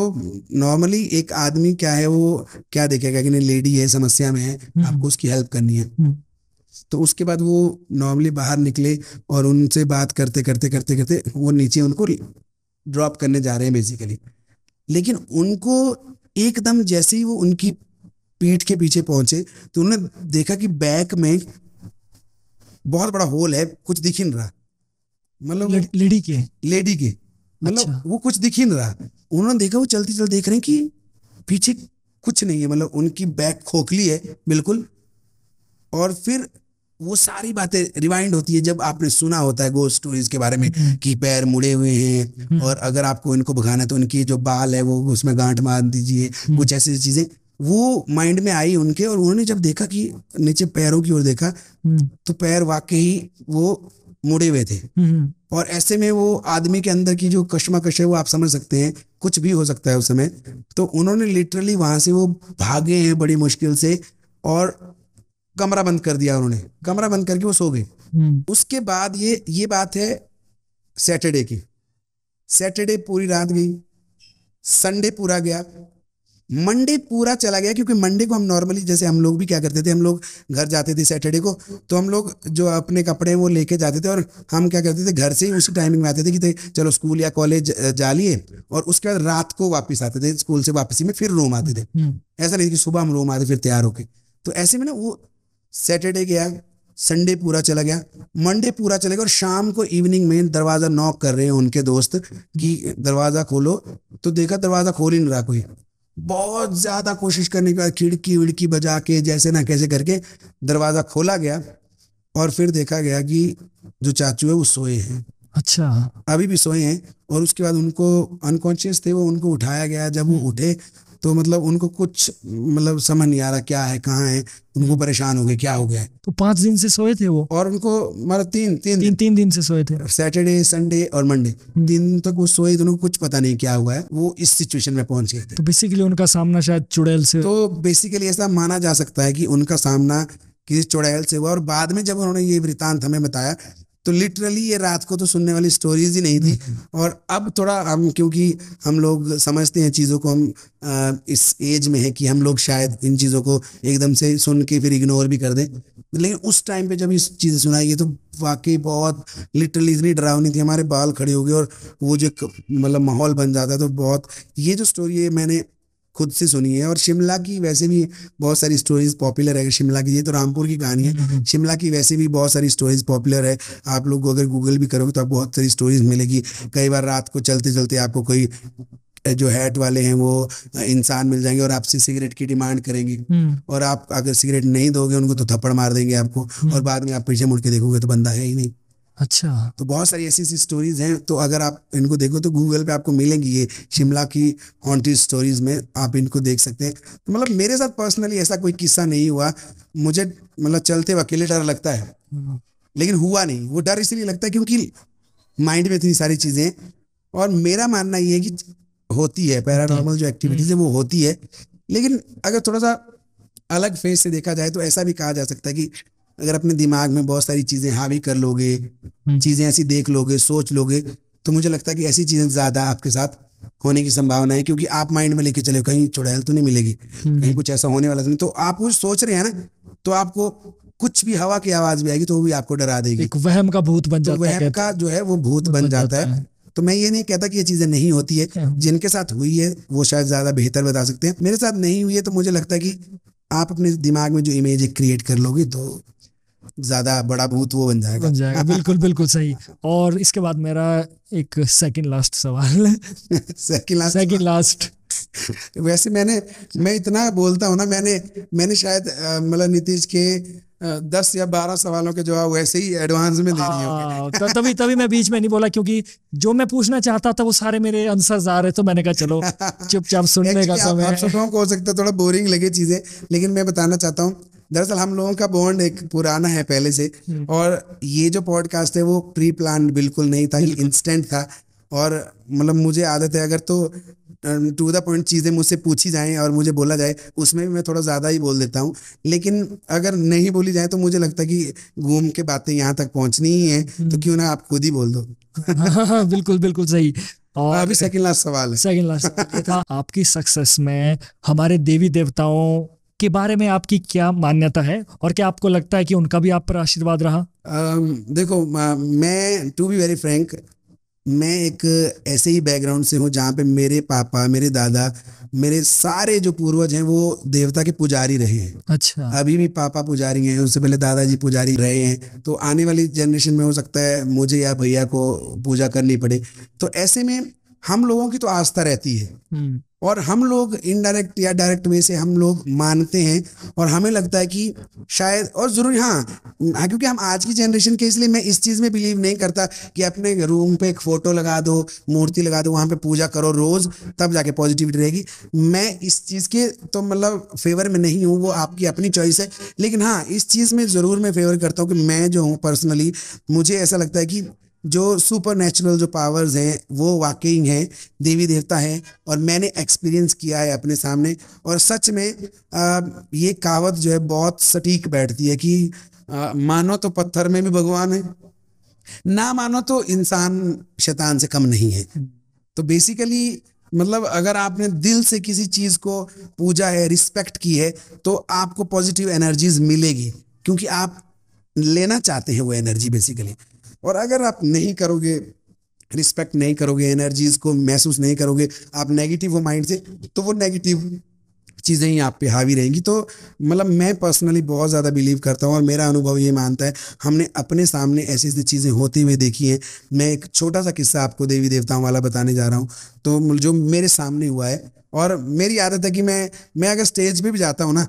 नॉर्मली एक आदमी क्या है वो क्या देखेगा कि नहीं लेडी है समस्या में है, आपको उसकी हेल्प करनी है। तो उसके बाद वो नॉर्मली बाहर निकले और उनसे बात करते करते करते करते वो नीचे उनको ड्रॉप करने जा रहे हैं बेसिकली। लेकिन उनको एकदम जैसे ही वो उनकी पीठ के पीछे पहुंचे तो उन्होंने देखा कि बैक में बहुत बड़ा होल है, कुछ दिख ही नहीं रहा, मतलब लेडी के लेडी के मतलब अच्छा। वो कुछ दिख ही नहीं रहा। उन्होंने देखा वो चलती चलती देख रहे हैं कि पीछे कुछ नहीं है, मतलब उनकी बैक खोखली है बिल्कुल। और फिर वो सारी बातें रिवाइंड होती है जब आपने सुना होता है गोस्ट स्टोरीज के बारे में कि पैर मुड़े हुए हैं और अगर आपको इनको भगाना है तो उनकी जो बाल है वो उसमें गांठ मार दीजिए, कुछ ऐसी चीजें वो माइंड में आई उनके। और उन्होंने जब देखा कि नीचे पैरों की ओर देखा तो पैर वाकई वो मुड़े हुए थे। और ऐसे में वो आदमी के अंदर की जो कश्मकश है वो आप समझ सकते हैं, कुछ भी हो सकता है उस समय। तो उन्होंने लिटरली वहां से वो भागे हैं बड़ी मुश्किल से और कमरा बंद कर दिया, उन्होंने कमरा बंद करके वो सो गए। उसके बाद ये ये बात है सैटरडे की। सैटरडे पूरी रात गई, संडे पूरा गया, मंडे पूरा चला गया, क्योंकि मंडे को हम नॉर्मली जैसे हम लोग भी क्या करते थे, हम लोग घर जाते थे सैटरडे को, तो हम लोग जो अपने कपड़े वो लेके जाते थे और हम क्या करते थे घर से ही उसी टाइमिंग में आते थे कि चलो स्कूल या कॉलेज जा लिए, और उसके बाद रात को वापस आते थे स्कूल से वापसी में, फिर रूम आते थे। ऐसा नहीं कि सुबह हम रूम आते फिर तैयार होके। तो ऐसे में ना वो सैटरडे गया, संडे पूरा चला गया, मंडे पूरा चला गया, और शाम को इवनिंग में दरवाजा नॉक कर रहे हैं उनके दोस्त कि दरवाजा खोलो, तो देखा दरवाजा खोल ही नहीं रहा कोई। बहुत ज्यादा कोशिश करने के बाद खिड़की विड़की बजा के जैसे ना कैसे करके दरवाजा खोला गया, और फिर देखा गया कि जो चाचू है वो सोए हैं। अच्छा, अभी भी सोए हैं। और उसके बाद उनको अनकॉन्शियस थे वो, उनको उठाया गया। जब वो उठे तो मतलब उनको कुछ मतलब समझ नहीं आ रहा क्या है कहाँ है, उनको परेशान हो गए क्या हो गया। तो पांच दिन से सोए थे वो, और उनको मतलब तीन तीन तीन तीन दिन से सोए थे, सैटरडे संडे और मंडे दिन तक वो सोए, तो उनको कुछ पता नहीं क्या हुआ है, वो इस सिचुएशन में पहुंच गए थे। तो बेसिकली उनका सामना शायद चुड़ैल से, तो बेसिकली ऐसा माना जा सकता है कि उनका सामना किसी चुड़ैल से हुआ। और बाद में जब उन्होंने ये वृतांत हमें बताया तो लिटरली ये रात को तो सुनने वाली स्टोरीज ही नहीं थी। और अब थोड़ा हम, क्योंकि हम लोग समझते हैं चीज़ों को, हम आ, इस एज में है कि हम लोग शायद इन चीज़ों को एकदम से सुन के फिर इग्नोर भी कर दें, लेकिन उस टाइम पे जब इस चीज़ें सुनाई ये तो वाकई बहुत लिटरली इतनी डरावनी थी, हमारे बाल खड़े हो गए। और वो जो मतलब माहौल बन जाता है, तो बहुत ये जो स्टोरी है मैंने खुद से सुनी है। और शिमला की वैसे भी बहुत सारी स्टोरीज पॉपुलर है, शिमला की, ये तो रामपुर की कहानी है, शिमला की वैसे भी बहुत सारी स्टोरीज पॉपुलर है। आप लोग अगर गूगल भी करोगे तो आप बहुत सारी स्टोरीज मिलेगी। कई बार रात को चलते चलते आपको कोई जो हैट वाले हैं वो इंसान मिल जाएंगे और आपसे सिगरेट की डिमांड करेंगे, और आप अगर सिगरेट नहीं दोगे उनको तो थप्पड़ मार देंगे आपको, और बाद में आप पीछे मुड़ के देखोगे तो बंदा है ही नहीं। अच्छा, तो बहुत सारी ऐसी ऐसी स्टोरीज हैं, तो अगर आप इनको देखो तो गूगल पे आपको मिलेंगी, ये शिमला की हॉन्टेड स्टोरीज में आप इनको देख सकते हैं। तो मतलब मेरे साथ पर्सनली ऐसा कोई किस्सा नहीं हुआ, मुझे मतलब चलते अकेले डर लगता है, लेकिन हुआ नहीं। वो डर इसलिए लगता है क्योंकि माइंड में इतनी सारी चीज़ें, और मेरा मानना ये है कि होती है पैरानॉर्मल जो एक्टिविटीज़ है वो होती है, लेकिन अगर थोड़ा सा अलग फेस से देखा जाए तो ऐसा भी कहा जा सकता है कि अगर अपने दिमाग में बहुत सारी चीजें हावी कर लोगे, चीजें ऐसी देख लोगे, सोच लोगे, तो मुझे लगता है कि ऐसी चीजें ज्यादा आपके साथ होने की संभावना है, क्योंकि आप माइंड में लेके चले कहीं चुड़ैल तो नहीं मिलेगी, कहीं कुछ ऐसा होने वाला तो नहीं। तो आप कुछ सोच रहे हैं ना, तो आपको कुछ भी हवा की आवाज भी आएगी तो वो भी आपको डरा देगी, एक वहम का भूत बन जाता है, वहम का जो है वो भूत बन जाता है। तो मैं ये नहीं कहता कि ये चीजें नहीं होती है, जिनके साथ हुई है वो शायद ज्यादा बेहतर बता सकते हैं। मेरे साथ नहीं हुई है, तो मुझे लगता है कि आप अपने दिमाग में जो इमेज क्रिएट कर लोगे तो ज्यादा बड़ा भूत वो बन जाएगा बन जाएगा बिल्कुल बिल्कुल सही। और इसके बाद मेरा एक सेकंड लास्ट सवाल है सेकंड लास्ट सेकंड लास्ट वैसे मैंने मैं इतना बोलता हूँ ना, मैंने मैंने शायद मतलब नीतीश के दस या बारह सवालों के जवाब वैसे ही एडवांस में देने होंगे। तभी तभी मैं बीच में नहीं बोला, क्योंकि जो मैं पूछना चाहता था वो सारे मेरे आंसर्स आ रहे, तो मैंने कहा चलो चुपचाप सुनने का समय। आप सबको हो सकता है थोड़ा बोरिंग लगे चीजें, लेकिन मैं बताना चाहता हूँ दरअसल हम लोगों का बॉन्ड एक पुराना है पहले से, और ये जो पॉडकास्ट है वो प्री प्लान बिल्कुल नहीं था, ये इंस्टेंट था। और मतलब मुझे आदत है अगर तो टू द पॉइंट चीज़ें मुझसे पूछी जाएं और मुझे बोला जाए, उसमें भी मैं थोड़ा ज़्यादा ही बोल देता हूँ, लेकिन अगर नहीं बोली जाए तो मुझे लगता है कि घूम के बातें यहाँ तक पहुँचनी ही है, तो क्यों ना आप खुद ही बोल दो। हाँ, बिल्कुल बिल्कुल सही। और अभी सेकेंड लास्ट सवाल है, सेकेंड लास्ट आपकी सक्सेस में हमारे देवी देवताओं के बारे में आपकी क्या मान्यता है, और क्या आपको लगता है कि उनका भी आप पर आशीर्वाद रहा? आ, देखो मैं टू बी वेरी फ्रैंक, मैं एक ऐसे ही बैकग्राउंड से हूँ जहाँ पे मेरे पापा, मेरे दादा, मेरे सारे जो पूर्वज हैं वो देवता के पुजारी रहे हैं। अच्छा, अभी भी पापा पुजारी हैं, उससे पहले दादाजी पुजारी रहे हैं, तो आने वाली जनरेशन में हो सकता है मुझे या भैया को पूजा करनी पड़े। तो ऐसे में हम लोगों की तो आस्था रहती है, और हम लोग इनडायरेक्ट या डायरेक्ट वे से हम लोग मानते हैं, और हमें लगता है कि शायद और ज़रूरी हाँ, क्योंकि हम आज की जनरेशन के, इसलिए मैं इस चीज़ में बिलीव नहीं करता कि अपने रूम पे एक फ़ोटो लगा दो, मूर्ति लगा दो, वहाँ पे पूजा करो रोज़, तब जाके पॉजिटिविटी रहेगी। मैं इस चीज़ के तो मतलब फेवर में नहीं हूँ, वो आपकी अपनी चॉइस है, लेकिन हाँ इस चीज़ में ज़रूर मैं फेवर करता हूँ कि मैं जो हूँ पर्सनली, मुझे ऐसा लगता है कि जो सुपर नेचुरल जो पावर्स हैं वो वाकई हैं, देवी देवता हैं, और मैंने एक्सपीरियंस किया है अपने सामने। और सच में आ, ये कहावत जो है बहुत सटीक बैठती है कि आ, मानो तो पत्थर में भी भगवान है, ना मानो तो इंसान शैतान से कम नहीं है। तो बेसिकली मतलब अगर आपने दिल से किसी चीज को पूजा है, रिस्पेक्ट की है, तो आपको पॉजिटिव एनर्जीज मिलेगी, क्योंकि आप लेना चाहते हैं वो एनर्जी बेसिकली। और अगर आप नहीं करोगे, रिस्पेक्ट नहीं करोगे, एनर्जीज को महसूस नहीं करोगे, आप नेगेटिव हो माइंड से, तो वो नेगेटिव चीज़ें ही आप पे हावी रहेंगी। तो मतलब मैं पर्सनली बहुत ज़्यादा बिलीव करता हूँ और मेरा अनुभव ये मानता है, हमने अपने सामने ऐसी ऐसी चीज़ें होती हुई देखी हैं। मैं एक छोटा सा किस्सा आपको देवी देवताओं वाला बताने जा रहा हूँ, तो जो मेरे सामने हुआ है। और मेरी आदत है कि मैं मैं अगर स्टेज पे भी जाता हूँ ना,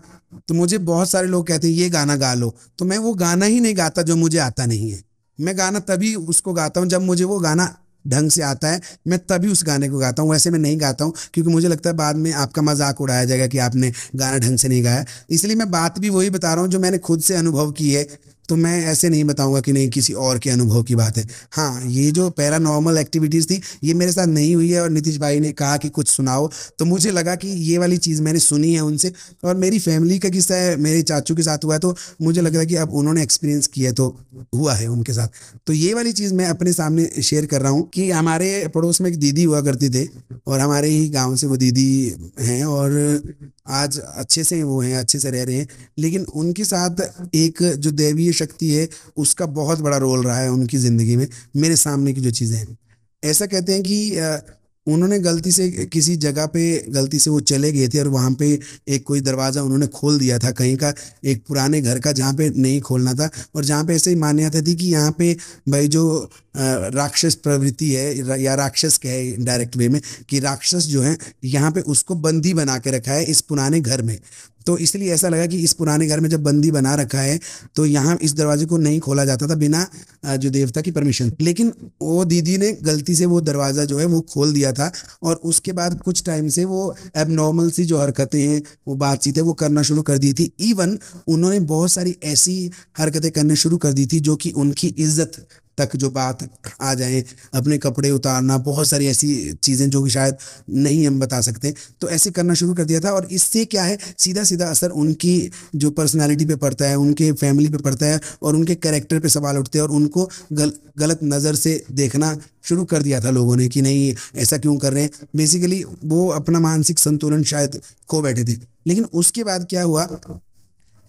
तो मुझे बहुत सारे लोग कहते हैं ये गाना गा लो, तो मैं वो गाना ही नहीं गाता जो मुझे आता नहीं है। मैं गाना तभी उसको गाता हूँ जब मुझे वो गाना ढंग से आता है, मैं तभी उस गाने को गाता हूँ, वैसे मैं नहीं गाता हूँ, क्योंकि मुझे लगता है बाद में आपका मजाक उड़ाया जाएगा कि आपने गाना ढंग से नहीं गाया। इसलिए मैं बात भी वही बता रहा हूँ जो मैंने खुद से अनुभव की है, तो मैं ऐसे नहीं बताऊंगा कि नहीं किसी और के अनुभव की बात है। हाँ, ये जो पैरानॉर्मल एक्टिविटीज़ थी ये मेरे साथ नहीं हुई है, और नीतीश भाई ने कहा कि कुछ सुनाओ, तो मुझे लगा कि ये वाली चीज़ मैंने सुनी है उनसे। और मेरी फैमिली का किस्सा है, मेरे चाचू के साथ हुआ है, तो मुझे लग रहा है कि अब उन्होंने एक्सपीरियंस किया है तो हुआ है उनके साथ। तो ये वाली चीज़ मैं अपने सामने शेयर कर रहा हूँ कि हमारे पड़ोस में एक दीदी हुआ करती थे, और हमारे ही गाँव से वो दीदी हैं, और आज अच्छे से वो हैं, अच्छे से रह रहे हैं। लेकिन उनके साथ एक जो देवी शक्ति है उसका बहुत बड़ा रोल रहा है उनकी ज़िंदगी में। मेरे सामने की जो चीज़ें हैं, ऐसा कहते हैं कि उन्होंने गलती से किसी जगह पे गलती से वो चले गए थे, और वहाँ पे एक कोई दरवाज़ा उन्होंने खोल दिया था कहीं का, एक पुराने घर का, जहाँ पे नहीं खोलना था, और जहाँ पे ऐसे ही मान्यता थी कि यहाँ पे भाई जो राक्षस प्रवृत्ति है या राक्षस कहे डायरेक्ट वे में, कि राक्षस जो है यहाँ पे उसको बंदी बना के रखा है इस पुराने घर में। तो इसलिए ऐसा लगा कि इस पुराने घर में जब बंदी बना रखा है तो यहाँ इस दरवाजे को नहीं खोला जाता था बिना जो देवता की परमिशन। लेकिन वो दीदी ने गलती से वो दरवाज़ा जो है वो खोल दिया था, और उसके बाद कुछ टाइम से वो एबनॉर्मल सी जो हरकतें हैं, वो बातचीत है, वो करना शुरू कर दी थी। इवन उन्होंने बहुत सारी ऐसी हरकतें करने शुरू कर दी थी जो कि उनकी इज्जत तक जो बात आ जाए, अपने कपड़े उतारना, बहुत सारी ऐसी चीज़ें जो कि शायद नहीं हम बता सकते, तो ऐसे करना शुरू कर दिया था। और इससे क्या है, सीधा सीधा असर उनकी जो पर्सनालिटी पे पड़ता है, उनके फैमिली पे पड़ता है, और उनके कैरेक्टर पे सवाल उठते हैं, और उनको गल, गलत नज़र से देखना शुरू कर दिया था लोगों ने कि नहीं ऐसा क्यों कर रहे हैं। बेसिकली वो अपना मानसिक संतुलन शायद खो बैठे थे। लेकिन उसके बाद क्या हुआ,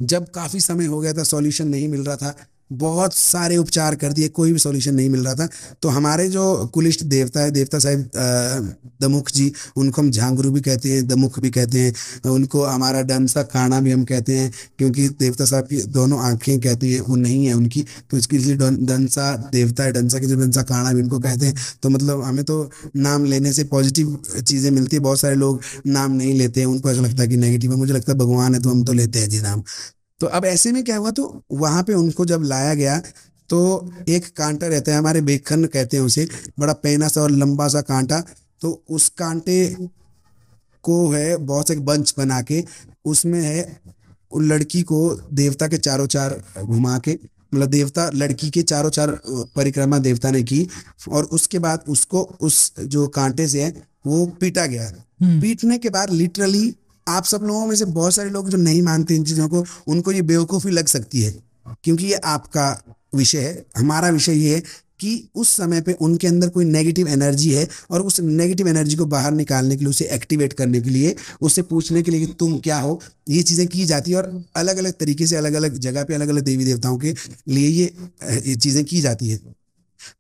जब काफ़ी समय हो गया था, सॉल्यूशन नहीं मिल रहा था, बहुत सारे उपचार कर दिए, कोई भी सॉल्यूशन नहीं मिल रहा था, तो हमारे जो कुलिष्ट देवता है, देवता साहब दमुख जी, उनको हम झांगरू भी कहते हैं, दमुख भी कहते हैं, उनको हमारा डंसा काना भी हम कहते हैं, क्योंकि देवता साहब की दोनों आँखें कहती हैं वो नहीं है उनकी, तो इसके लिए डंसा देवता है, डंसा के जो डंसा काना भी उनको कहते हैं। तो मतलब हमें तो नाम लेने से पॉजिटिव चीज़ें मिलती है, बहुत सारे लोग नाम नहीं लेते हैं, उनको ऐसा लगता है कि नेगेटिव है, मुझे लगता है भगवान है तो हम तो लेते हैं जी नाम। तो अब ऐसे में क्या हुआ, तो वहाँ पे उनको जब लाया गया तो एक कांटा रहता है, हमारे बेखन कहते हैं उसे, बड़ा पैना सा और लंबा सा कांटा, तो उस कांटे को है बहुत से बंच बना के, उसमें है उस लड़की को देवता के चारों चार घुमा के, मतलब देवता लड़की के चारों चार परिक्रमा देवता ने की, और उसके बाद उसको उस जो कांटे से है वो पीटा गया। पीटने के बाद लिटरली आप सब लोगों में से बहुत सारे लोग जो नहीं मानते इन चीज़ों को, उनको ये बेवकूफ़ी लग सकती है, क्योंकि ये आपका विषय है। हमारा विषय ये है कि उस समय पे उनके अंदर कोई नेगेटिव एनर्जी है, और उस नेगेटिव एनर्जी को बाहर निकालने के लिए, उसे एक्टिवेट करने के लिए, उससे पूछने के लिए कि तुम क्या हो, ये चीज़ें की जाती है। और अलग अलग तरीके से अलग अलग जगह पर अलग अलग देवी देवताओं के लिए ये ये चीज़ें की जाती है।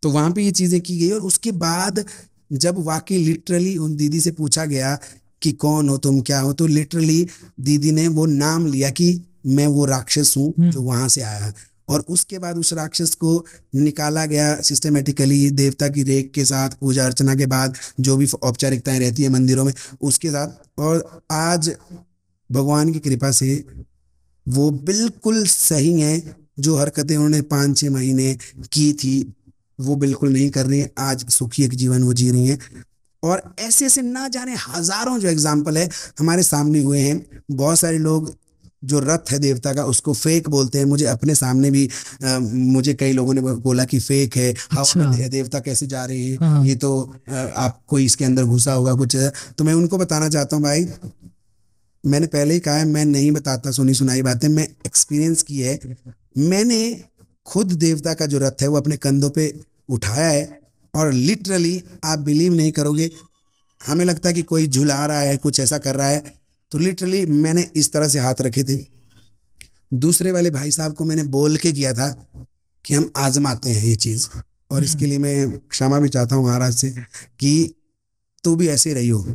तो वहाँ पर ये चीज़ें की गई, और उसके बाद जब वाकई लिटरली उन दीदी से पूछा गया कि कौन हो तुम, क्या हो, तो लिटरली दीदी ने वो नाम लिया कि मैं वो राक्षस हूँ जो वहाँ से आया। और उसके बाद उस राक्षस को निकाला गया सिस्टमेटिकली, देवता की रेख के साथ, पूजा अर्चना के बाद, जो भी औपचारिकताएं रहती है मंदिरों में उसके साथ। और आज भगवान की कृपा से वो बिल्कुल सही हैं, जो हरकतें उन्होंने पाँच छः महीने की थी वो बिल्कुल नहीं कर रही हैं, आज सुखी एक जीवन वो जी रही हैं। और ऐसे ऐसे ना जाने हजारों जो एग्जाम्पल है हमारे सामने हुए हैं। बहुत सारे लोग जो रथ है देवता का उसको फेक बोलते हैं, मुझे अपने सामने भी आ, मुझे कई लोगों ने बोला कि फेक है, अच्छा। है देवता कैसे जा रहे हैं, हाँ। ये तो आ, आप कोई इसके अंदर घुसा होगा कुछ। तो मैं उनको बताना चाहता हूँ, भाई मैंने पहले ही कहा है मैं नहीं बताता सुनी सुनाई बातें, मैं एक्सपीरियंस की है। मैंने खुद देवता का जो रथ है वो अपने कंधों पर उठाया है, और लिटरली आप बिलीव नहीं करोगे, हमें लगता है कि कोई झुला रहा है, कुछ ऐसा कर रहा है, तो लिटरली मैंने इस तरह से हाथ रखे थे। दूसरे वाले भाई साहब को मैंने बोल के किया था कि हम आजमाते हैं ये चीज़, और इसके लिए मैं क्षमा भी चाहता हूँ महाराज से कि तू भी ऐसे रही हो।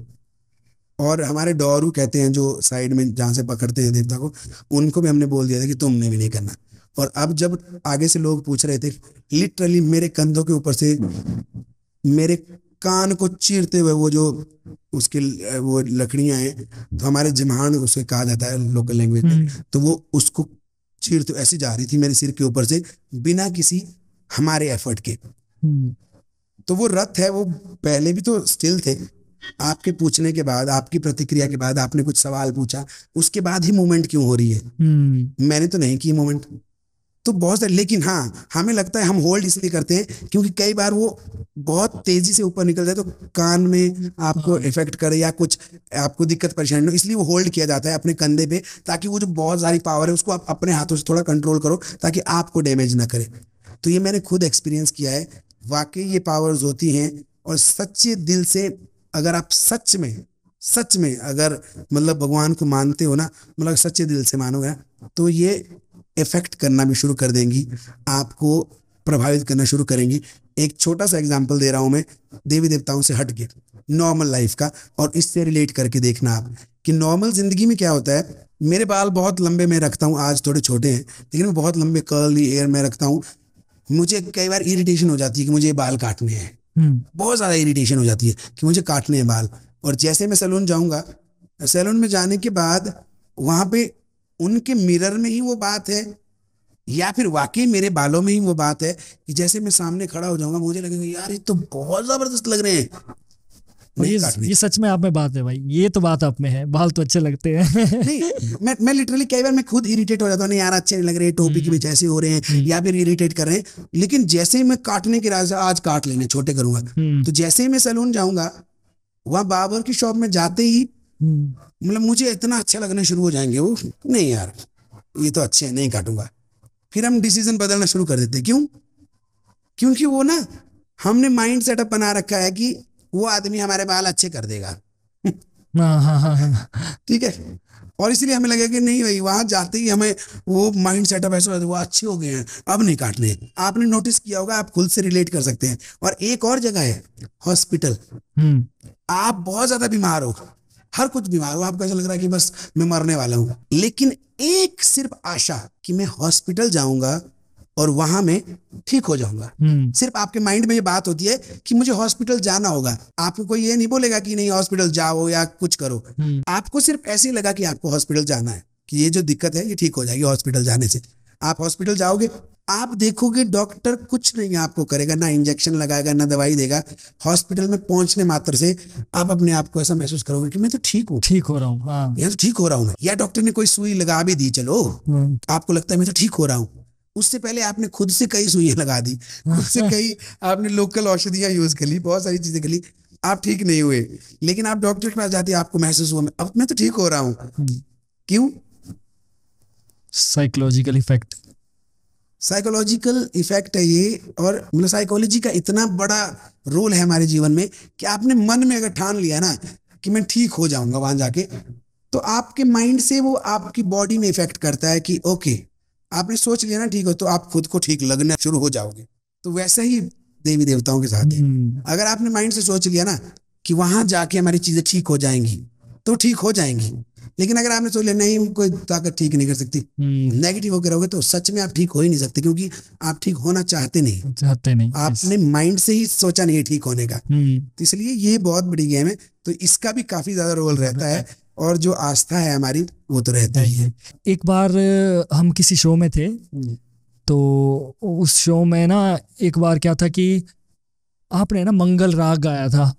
और हमारे डौरू कहते हैं जो साइड में जहाँ से पकड़ते हैं देवता को, उनको भी हमने बोल दिया था कि तुमने भी नहीं करना। और अब जब आगे से लोग पूछ रहे थे, लिटरली मेरे कंधों के ऊपर से मेरे कान को चीरते हुए वो जो उसकी वो लकड़ियाँ हैं, तो हमारे जिम्हान उसे कहा जाता है लोकल लैंग्वेज में, तो वो उसको चीरते ऐसी जा रही थी मेरे सिर के ऊपर से बिना किसी हमारे एफर्ट के। तो वो रथ है, वो पहले भी तो स्टिल थे। आपके पूछने के बाद, आपकी प्रतिक्रिया के बाद, आपने कुछ सवाल पूछा, उसके बाद ही मूवमेंट क्यों हो रही है? मैंने तो नहीं की मूवमेंट, तो बहुत सारे। लेकिन हाँ, हमें लगता है हम होल्ड इसलिए करते हैं क्योंकि कई बार वो बहुत तेजी से ऊपर निकल जाए तो कान में आपको इफेक्ट करे या कुछ आपको दिक्कत परेशानी हो, इसलिए वो होल्ड किया जाता है अपने कंधे पे, ताकि वो जो बहुत सारी पावर है उसको आप अपने हाथों से थोड़ा कंट्रोल करो ताकि आपको डैमेज ना करे। तो ये मैंने खुद एक्सपीरियंस किया है, वाकई ये पावर्स होती हैं। और सच्चे दिल से अगर आप सच में सच में अगर मतलब भगवान को मानते हो ना, मतलब सच्चे दिल से मानोगे तो ये इफेक्ट करना भी शुरू कर देंगी, आपको प्रभावित करना शुरू करेंगी। एक छोटा सा एग्जाम्पल दे रहा हूँ मैं, देवी देवताओं से हट के नॉर्मल लाइफ का, और इससे रिलेट करके देखना आप कि नॉर्मल जिंदगी में क्या होता है। मेरे बाल बहुत लंबे मैं रखता हूँ, आज थोड़े छोटे हैं लेकिन मैं बहुत लंबे कर्ली हेयर में रखता हूँ। मुझे कई बार इरिटेशन हो जाती है कि मुझे बाल काटने हैं, बहुत ज़्यादा इरिटेशन हो जाती है कि मुझे काटने हैं बाल। और जैसे मैं सैलून जाऊँगा, सैलून में जाने के बाद वहाँ पे उनके मिरर में ही वो बात है या फिर वाकई मेरे बालों में ही वो बात है कि जैसे मैं सामने खड़ा हो जाऊंगा मुझे लगेगा यार ये तो बहुत जबरदस्त लग रहे हैं। ये, ये सच में आप में बात है भाई, ये तो बात आप में है, बाल तो अच्छे लगते हैं। नहीं, मैं मैं लिटरली कई बार मैं खुद इरिटेट हो जाता हूँ, नहीं यार अच्छे नहीं लग रहे, टोपी के बीच ऐसे हो रहे हैं या फिर इरिटेट कर रहे हैं। लेकिन जैसे ही मैं काटने के राज आज काट लेने छोटे करूंगा, तो जैसे ही मैं सैलून जाऊंगा वहां बाबर की शॉप में जाते ही मतलब मुझे इतना अच्छा लगने शुरू हो जाएंगे वो, नहीं यार ये तो अच्छे हैं नहीं काटूंगा। फिर हम डिसीजन बदलना शुरू कर देते। क्यों? क्योंकि वो ना हमने माइंड सेटअप बना रखा है कि वो आदमी हमारे बाल अच्छे कर देगा। ठीक है, और इसलिए हमें लगेगा कि नहीं भाई, वहां जाते ही हमें वो माइंड सेटअप ऐसा वो अच्छे हो गए हैं अब नहीं काटने। आपने नोटिस किया होगा, आप खुद से रिलेट कर सकते हैं। और एक और जगह है हॉस्पिटल, आप बहुत ज्यादा बीमार हो, हर कुछ बीमार हो, आपको ऐसा लग रहा है कि बस मैं मरने वाला हूँ, लेकिन एक सिर्फ आशा कि मैं हॉस्पिटल जाऊंगा और वहां मैं ठीक हो जाऊंगा। सिर्फ आपके माइंड में ये बात होती है कि मुझे हॉस्पिटल जाना होगा। आपको कोई ये नहीं बोलेगा कि नहीं हॉस्पिटल जाओ या कुछ करो, आपको सिर्फ ऐसे लगा कि आपको हॉस्पिटल जाना है, कि ये जो दिक्कत है ये ठीक हो जाएगी हॉस्पिटल जाने से। आप हॉस्पिटल जाओगे, आप देखोगे डॉक्टर कुछ नहीं आपको करेगा, ना इंजेक्शन लगाएगा ना दवाई देगा। हॉस्पिटल में पहुंचने मात्र से आप अपने आप को ऐसा महसूस करोगे कि मैं तो ठीक हूँ, ठीक हो रहा हूँ, हाँ। या तो ठीक हो रहा हूँ, या डॉक्टर ने कोई सुई लगा भी दी, चलो आपको लगता है मैं तो ठीक हो रहा हूँ। उससे पहले आपने खुद से कई सुई लगा दी, खुद से कई आपने लोकल औषधियां यूज कर ली, बहुत सारी चीजें कर ली, आप ठीक नहीं हुए। लेकिन आप डॉक्टर के पास जाते आपको महसूस हुआ अब मैं तो ठीक हो रहा हूँ। क्यों? साइकोलॉजिकल इफेक्ट साइकोलॉजिकल इफेक्ट है ये। और मतलब साइकोलॉजी का इतना बड़ा रोल है हमारे जीवन में कि आपने मन में अगर ठान लिया ना कि मैं ठीक हो जाऊंगा वहां जाके, तो आपके माइंड से वो आपकी बॉडी में इफेक्ट करता है कि ओके आपने सोच लिया ना ठीक हो, तो आप खुद को ठीक लगना शुरू हो जाओगे। तो वैसे ही देवी देवताओं के साथ है, अगर आपने माइंड से सोच लिया ना कि वहां जाके हमारी चीजें ठीक हो जाएंगी तो ठीक हो जाएंगी। लेकिन अगर आपने सोच लिया नहीं कोई ताकत ठीक नहीं कर सकती, नेगेटिव होकर रहोगे तो सच में आप ठीक हो ही नहीं सकते, क्योंकि आप ठीक होना चाहते नहीं चाहते नहीं आपने माइंड से ही सोचा नहीं है ठीक होने का। तो इसलिए ये बहुत बड़ी गेम है, तो इसका भी काफी ज्यादा रोल रहता है, और जो आस्था है हमारी वो तो रहती ही है। एक बार हम किसी शो में थे, तो उस शो में ना एक बार क्या था कि आपने ना मंगल राग गाया था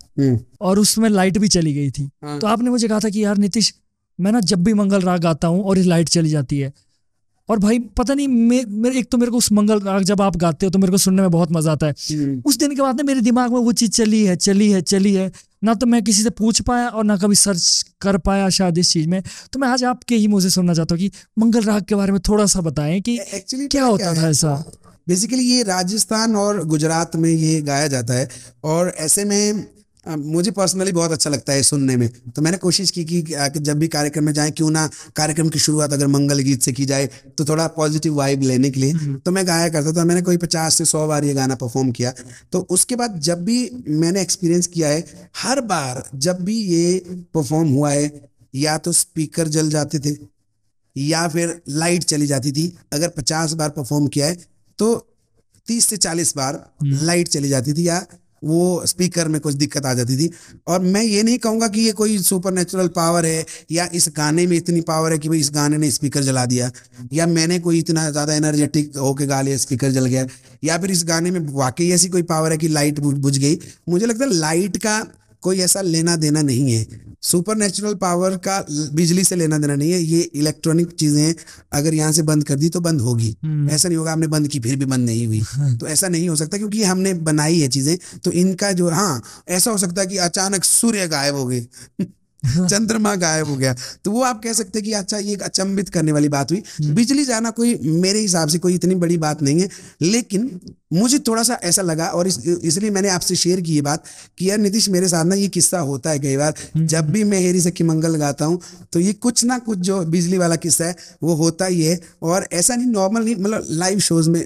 और उसमें लाइट भी चली गई थी। तो आपने मुझे कहा था कि यार नीतीश, मैं ना जब भी मंगल राग गाता हूँ और ये लाइट चली जाती है, और भाई पता नहीं मे, मेरे एक तो मेरे को उस मंगल राग जब आप गाते हो तो मेरे को सुनने में बहुत मजा आता है। उस दिन के बाद ना मेरे दिमाग में वो चीज़ चली है चली है चली है ना, तो मैं किसी से पूछ पाया और ना कभी सर्च कर पाया शायद इस चीज़ में। तो मैं आज आपके ही मुझे सुनना चाहता हूँ कि मंगल राग के बारे में थोड़ा सा बताएं कि एक्चुअली क्या होता था ऐसा। बेसिकली ये राजस्थान और गुजरात में ये गाया जाता है, और ऐसे में मुझे पर्सनली बहुत अच्छा लगता है सुनने में। तो मैंने कोशिश की कि जब भी कार्यक्रम में जाए क्यों ना कार्यक्रम की शुरुआत अगर मंगल गीत से की जाए तो थोड़ा पॉजिटिव वाइब लेने के लिए। तो मैं गाया करता था, मैंने कोई पचास से सौ बार ये गाना परफॉर्म किया। तो उसके बाद जब भी मैंने एक्सपीरियंस किया है, हर बार जब भी ये परफॉर्म हुआ है या तो स्पीकर जल जाते थे या फिर लाइट चली जाती थी। अगर पचास बार परफॉर्म किया है तो तीस से चालीस बार लाइट चली जाती थी या वो स्पीकर में कुछ दिक्कत आ जाती थी। और मैं ये नहीं कहूँगा कि ये कोई सुपर नेचुरल पावर है या इस गाने में इतनी पावर है कि भाई इस गाने ने स्पीकर जला दिया या मैंने कोई इतना ज़्यादा एनर्जेटिक होके गा लिया स्पीकर जल गया, या फिर इस गाने में वाकई ऐसी कोई पावर है कि लाइट बुझ गई। मुझे लगता है लाइट का कोई ऐसा लेना देना नहीं है, सुपर नेचुरल पावर का बिजली से लेना देना नहीं है। ये इलेक्ट्रॉनिक चीजें हैं, अगर यहाँ से बंद कर दी तो बंद होगी, ऐसा नहीं होगा हमने बंद की फिर भी बंद नहीं हुई, तो ऐसा नहीं हो सकता क्योंकि हमने बनाई है चीजें। तो इनका जो, हाँ ऐसा हो सकता है कि अचानक सूर्य गायब हो गए चंद्रमा गायब हो गया, तो वो आप कह सकते हैं कि अच्छा ये अचंभित करने वाली बात हुई। बिजली जाना कोई मेरे हिसाब से कोई इतनी बड़ी बात नहीं है, लेकिन मुझे थोड़ा सा ऐसा लगा और इस, इसलिए मैंने आपसे शेयर की ये बात कि यार नीतीश मेरे साथ ना ये किस्सा होता है कई बार। जब भी मैं हेरी सखी मंगल गाता हूँ तो ये कुछ ना कुछ जो बिजली वाला किस्सा है वो होता ही है। और ऐसा नहीं नॉर्मल नहीं, मतलब लाइव शोज में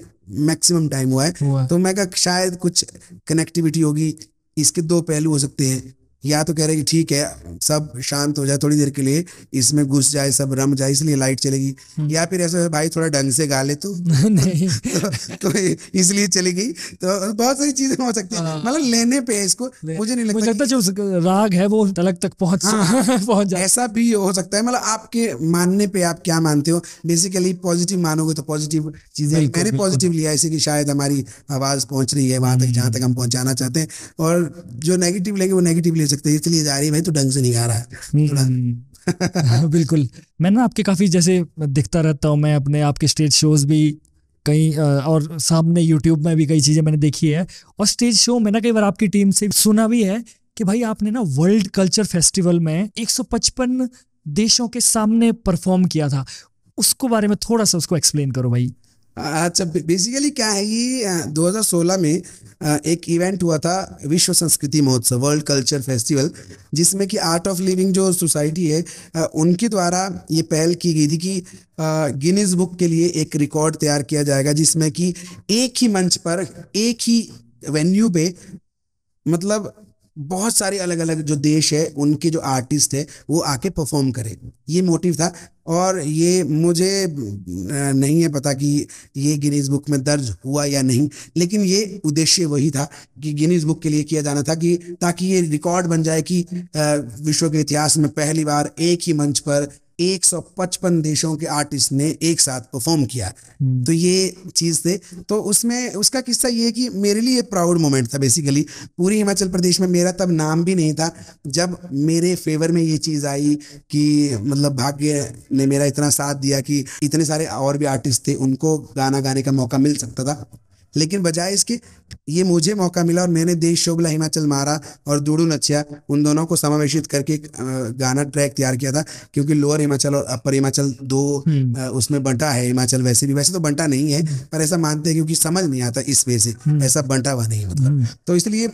मैक्सिमम टाइम हुआ है, तो मैं कहा शायद कुछ कनेक्टिविटी होगी। इसके दो पहलू हो सकते हैं, या तो कह रहे कि ठीक है सब शांत हो जाए थोड़ी देर के लिए, इसमें घुस जाए सब रम जाए इसलिए लाइट चलेगी, या फिर ऐसा भाई थोड़ा ढंग से गा ले तो नहीं तो, तो इसलिए चली गई। तो बहुत सारी चीजें हो सकती है, मतलब लेने पे इसको मुझे नहीं लगता, लगता कि, जो राग है वो तलक तक पहुंच हाँ, पहुंच जाए। ऐसा भी हो सकता है, मतलब आपके मानने पे आप क्या मानते हो। बेसिकली पॉजिटिव मानोगे तो पॉजिटिव चीजें, मैंने पॉजिटिव लिया ऐसे कि शायद हमारी आवाज पहुंच रही है वहां तक जहाँ तक हम पहुंचाना चाहते हैं, और जो नेगेटिव लेंगे वो नेगेटिव सकते इसलिए जा रही भाई तो ढंग से नहीं आ रहा है। बिल्कुल, मैं ना आपके काफी जैसे दिखता रहता हूँ, मैं अपने आपके स्टेज शोज भी कई और सामने YouTube में भी कई चीजें मैंने देखी है, और स्टेज शो में ना कई बार आपकी टीम से सुना भी है कि भाई आपने ना वर्ल्ड कल्चर फेस्टिवल में एक सौ पचपन देशों के सामने परफॉर्म किया था, उसको बारे में थोड़ा सा उसको एक्सप्लेन करो भाई। अच्छा, बेसिकली क्या है, ये दो हज़ार सोलह में एक इवेंट हुआ था विश्व संस्कृति महोत्सव वर्ल्ड कल्चर फेस्टिवल, जिसमें कि आर्ट ऑफ लिविंग जो सोसाइटी है उनके द्वारा ये पहल की गई थी कि गिनीज बुक के लिए एक रिकॉर्ड तैयार किया जाएगा, जिसमें कि एक ही मंच पर एक ही वेन्यू पे मतलब बहुत सारे अलग अलग जो देश है उनके जो आर्टिस्ट है वो आके परफॉर्म करें, ये मोटिव था। और ये मुझे नहीं है पता कि ये गिनीज बुक में दर्ज हुआ या नहीं, लेकिन ये उद्देश्य वही था कि गिनीज बुक के लिए किया जाना था कि ताकि ये रिकॉर्ड बन जाए कि विश्व के इतिहास में पहली बार एक ही मंच पर एक सौ पचपन देशों के आर्टिस्ट ने एक साथ परफॉर्म किया। तो ये चीज थे, तो उसमें उसका किस्सा ये है कि मेरे लिए प्राउड मोमेंट था। बेसिकली पूरी हिमाचल प्रदेश में मेरा तब नाम भी नहीं था, जब मेरे फेवर में ये चीज आई कि मतलब भाग्य ने मेरा इतना साथ दिया कि इतने सारे और भी आर्टिस्ट थे उनको गाना गाने का मौका मिल सकता था, लेकिन बजाय इसके ये मुझे मौका मिला और मैंने देश शोबला हिमाचल मारा और दुडू नचिया उन दोनों को समावेशित करके गाना ट्रैक तैयार किया था, क्योंकि लोअर हिमाचल और अपर हिमाचल दो उसमें बंटा है हिमाचल, वैसे भी वैसे तो बंटा नहीं है पर ऐसा मानते हैं क्योंकि समझ नहीं आता इस वजह से ऐसा बंटा हुआ नहीं मतलब, तो इसलिए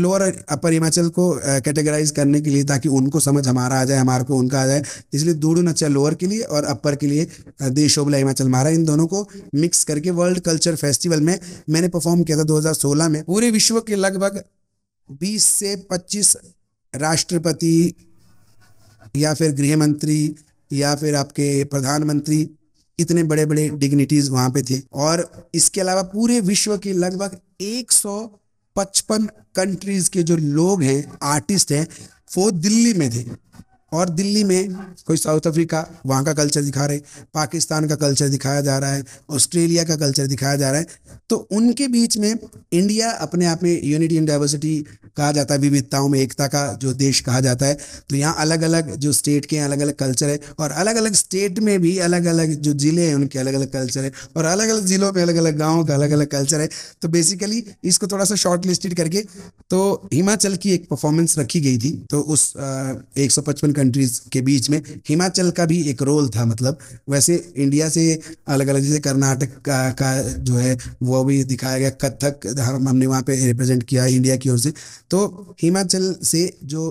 लोअर अपर हिमाचल को कैटेगराइज करने के लिए ताकि उनको समझ हमारा आ जाए हमारे को उनका आ जाए, इसलिए दुडू नचिया लोअर के लिए और अपर के लिए देश शोबला हिमाचल मारा, इन दोनों को मिक्स करके वर्ल्ड कल्चर फेस्टिवल में मैंने परफॉर्म किया था दो हज़ार सोलह में। पूरे विश्व के लगभग बीस से पच्चीस राष्ट्रपति या फिर गृह मंत्री या फिर आपके प्रधानमंत्री, इतने बड़े बड़े डिग्निटीज वहां पे थे, और इसके अलावा पूरे विश्व के लगभग एक सौ पचपन कंट्रीज के जो लोग हैं आर्टिस्ट हैं वो दिल्ली में थे, और दिल्ली में कोई साउथ अफ्रीका वहाँ का कल्चर दिखा रहे, पाकिस्तान का कल्चर दिखाया जा रहा है, ऑस्ट्रेलिया का कल्चर दिखाया जा रहा है। तो उनके बीच में इंडिया अपने आप में यूनिटी एंड डाइवर्सिटी कहा जाता है, विविधताओं में एकता का जो देश कहा जाता है, तो यहाँ अलग अलग जो स्टेट के अलग अलग कल्चर है, और अलग अलग स्टेट में भी अलग अलग जो ज़िले हैं उनके अलग अलग कल्चर है, और अलग अलग ज़िलों में अलग अलग गाँव का अलग अलग कल्चर है। तो बेसिकली इसको थोड़ा सा शॉर्ट लिस्टेड करके तो हिमाचल की एक परफॉर्मेंस रखी गई थी, तो उस एक सौ पचपन कंट्रीज के बीच में हिमाचल का भी एक रोल था। मतलब वैसे इंडिया से अलग अलग, जैसे कर्नाटक का, का जो है वो भी दिखाया गया, कथक हमने वहाँ पे रिप्रेजेंट किया इंडिया की ओर से। तो हिमाचल से जो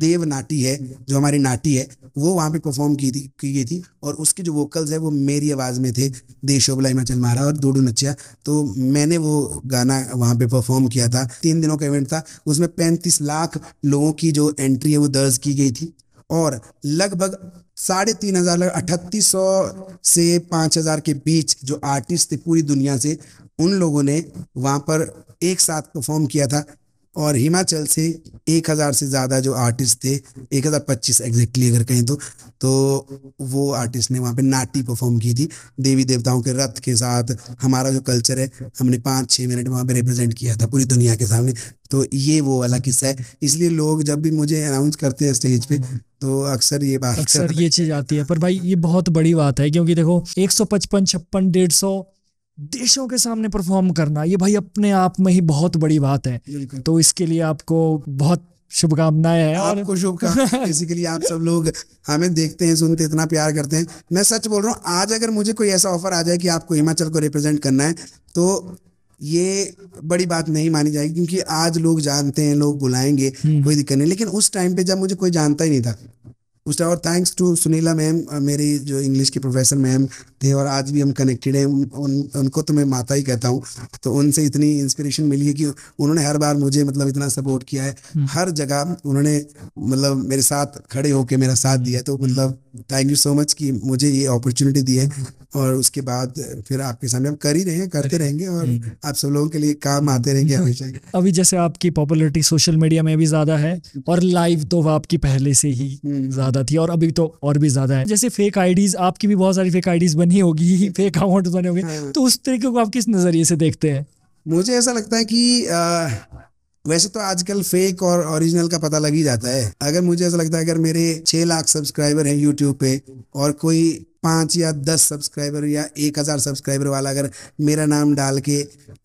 देवनाटी है, जो हमारी नाटी है, वो वहाँ पे परफॉर्म की थी की गई थी और उसके जो वोकल्स है वो मेरी आवाज़ में थे, देश शोबला हिमाचल मारा और दुडू नचिया। तो मैंने वो गाना वहाँ पे परफॉर्म किया था। तीन दिनों का इवेंट था, उसमें पैंतीस लाख लोगों की जो एंट्री है वो दर्ज की गई थी और लगभग साढ़े तीन हज़ार अठतीस सौ से पाँच हज़ार के बीच जो आर्टिस्ट थे पूरी दुनिया से, उन लोगों ने वहाँ पर एक साथ परफॉर्म किया था। और हिमाचल से एक हज़ार से ज़्यादा जो आर्टिस्ट थे, एक हज़ार पच्चीस एग्जैक्टली अगर कहें तो, तो वो आर्टिस्ट ने वहाँ पे नाटी परफॉर्म की थी देवी देवताओं के रथ के साथ। हमारा जो कल्चर है हमने पाँच छः मिनट वहाँ पे रिप्रेजेंट किया था पूरी दुनिया के सामने। तो ये वो वाला किस्सा है, इसलिए लोग जब भी मुझे अनाउंस करते हैं स्टेज पे तो अक्सर ये बात अक्सर ये चीज़ आती है। पर भाई ये बहुत बड़ी बात है, क्योंकि देखो एक सौ पचपन छप्पन डेढ़ सौ देशों के सामने परफॉर्म करना, ये भाई अपने आप में ही बहुत बड़ी बात है। तो इसके लिए आपको बहुत शुभकामनाएं हैं। आपको शुभकामनाएं इसी के लिए। आप सब लोग हमें देखते हैं, सुनते, इतना प्यार करते हैं। मैं सच बोल रहा हूँ, आज अगर मुझे कोई ऐसा ऑफर आ जाए कि आपको हिमाचल को रिप्रेजेंट करना है तो ये बड़ी बात नहीं मानी जाएगी, क्योंकि आज लोग जानते हैं, लोग बुलाएंगे, कोई दिक्कत नहीं। लेकिन उस टाइम पे जब मुझे कोई जानता ही नहीं था उस टाइम, और थैंक्स टू सुनीला मैम, मेरी जो इंग्लिश की प्रोफेसर मैम थे और आज भी हम कनेक्टेड हैं, उन उनको तो मैं माता ही कहता हूँ। तो उनसे इतनी इंस्पिरेशन मिली है कि उन्होंने हर बार मुझे मतलब इतना सपोर्ट किया है, हर जगह उन्होंने मतलब मेरे साथ खड़े होके मेरा साथ दिया। तो मतलब थैंक यू सो मच कि मुझे ये अपॉर्चुनिटी दी है। और उसके बाद फिर आपके सामने हम कर ही रहे हैं, करते रहेंगे और आप सब लोगों के लिए काम आते रहेंगे हमेशा। अभी जैसे आपकी पॉपुलरिटी सोशल मीडिया में भी ज़्यादा है और लाइव तो आपकी पहले से ही ज़्यादा थी और अभी तो और भी ज्यादा है। जैसे फेक आईडीज, आपकी भी बहुत सारी फेक आईडीज बनी होगी, फेक अकाउंट बने होंगे, हाँ। तो उस तरीके को आप किस नजरिए से देखते हैं? मुझे ऐसा लगता है कि आ, वैसे तो आजकल फेक और ओरिजिनल का पता लग ही जाता है। अगर मुझे ऐसा लगता है, अगर मेरे छह लाख सब्सक्राइबर हैं यूट्यूब पे और कोई पाँच या दस सब्सक्राइबर या एक हज़ार सब्सक्राइबर वाला अगर मेरा नाम डाल के